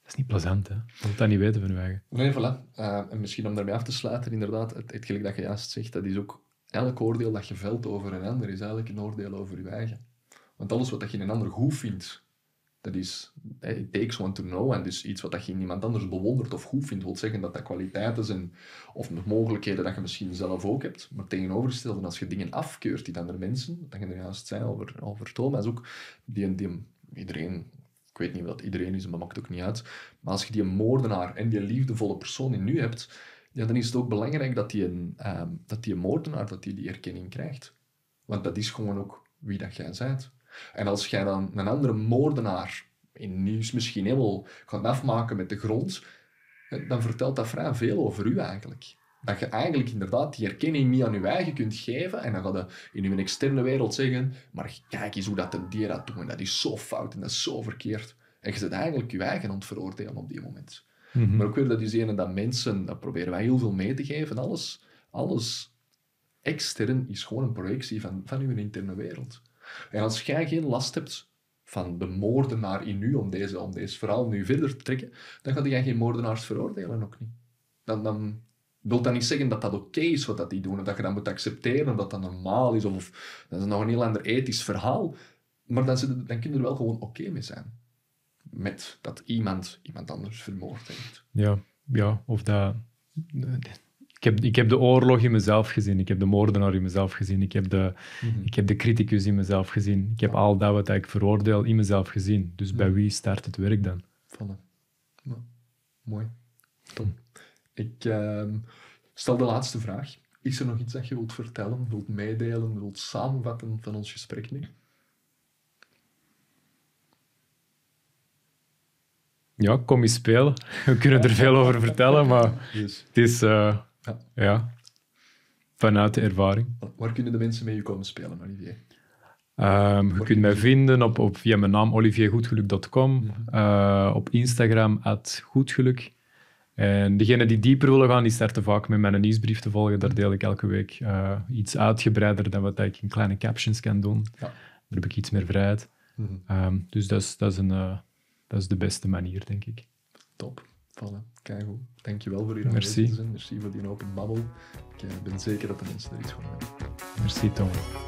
dat is niet plezant. Hè? Je moet dat niet weten van je eigen. Nee, voilà. Uh, en misschien om daarmee af te sluiten, inderdaad, het, het gelijk dat je juist zegt, dat is ook elk oordeel dat je velt over een ander, is eigenlijk een oordeel over je eigen. Want alles wat je in een ander goed vindt, dat is, it takes one to know, en dus iets wat je in iemand anders bewondert of goed vindt, wil zeggen dat dat kwaliteiten zijn of mogelijkheden dat je misschien zelf ook hebt. Maar tegenovergestelde, als je dingen afkeurt die andere mensen, dat je er juist zei over, over Thomas ook, die, die, iedereen, ik weet niet of dat iedereen is, maar maakt het ook niet uit, maar als je die moordenaar en die liefdevolle persoon in nu hebt, ja, dan is het ook belangrijk dat die, een, uh, dat die moordenaar dat die, die erkenning krijgt. Want dat is gewoon ook wie dat jij bent. En als jij dan een andere moordenaar in nieuws misschien helemaal gaat afmaken met de grond, dan vertelt dat vrij veel over u eigenlijk. Dat je eigenlijk inderdaad die erkenning niet aan je eigen kunt geven en dan ga je in je externe wereld zeggen, maar kijk eens hoe dat een dier dat doet en dat is zo fout en dat is zo verkeerd. En je zit eigenlijk je eigen aan het veroordelen op die moment. Mm-hmm. Maar ook weer dat is ene dat mensen, dat proberen wij heel veel mee te geven, alles, alles extern is gewoon een projectie van, van uw interne wereld. En als jij geen last hebt van de moordenaar in u, om deze, om deze verhaal nu verder te trekken, dan ga jij geen moordenaars veroordelen, ook niet. Dan, dan wil dat niet zeggen dat dat oké okay is wat dat die doen, of dat je dat moet accepteren, of dat dat normaal is, of, of dat is nog een heel ander ethisch verhaal. Maar dan, zit, dan kun je er wel gewoon oké okay mee zijn. Met dat iemand iemand anders vermoord heeft. Ja, ja of dat... Ik heb, ik heb de oorlog in mezelf gezien. Ik heb de moordenaar in mezelf gezien. Ik heb de, mm-hmm. ik heb de criticus in mezelf gezien. Ik heb ja. al dat wat ik veroordeel in mezelf gezien. Dus mm-hmm. bij wie start het werk dan? Voilà. Ja. Mooi. Tom. Ik uh, stel de laatste vraag. Is er nog iets dat je wilt vertellen, wilt meedelen, wilt samenvatten van ons gesprek nu? Ja, kom eens spelen. We kunnen er veel over vertellen, maar yes. het is... Uh, Ja. ja, vanuit de ervaring. Waar kunnen de mensen mee komen spelen, Olivier? Um, je kunt mij vinden op, op, via mijn naam Olivier Goetgeluck punt com, mm-hmm. uh, op Instagram at Goetgeluk. En degenen die dieper willen gaan, die starten vaak met mijn nieuwsbrief te volgen. Daar deel ik elke week uh, iets uitgebreider dan wat ik in kleine captions kan doen. Ja. Daar heb ik iets meer vrijheid. Mm-hmm. um, dus dat is, dat, is een, uh, dat is de beste manier, denk ik. Top. Voilà, keigoed. Dankjewel voor jullie aanwezig te zijn. Merci voor die open babbel. Ik ben zeker dat de mensen er iets van hebben. Merci, Tom.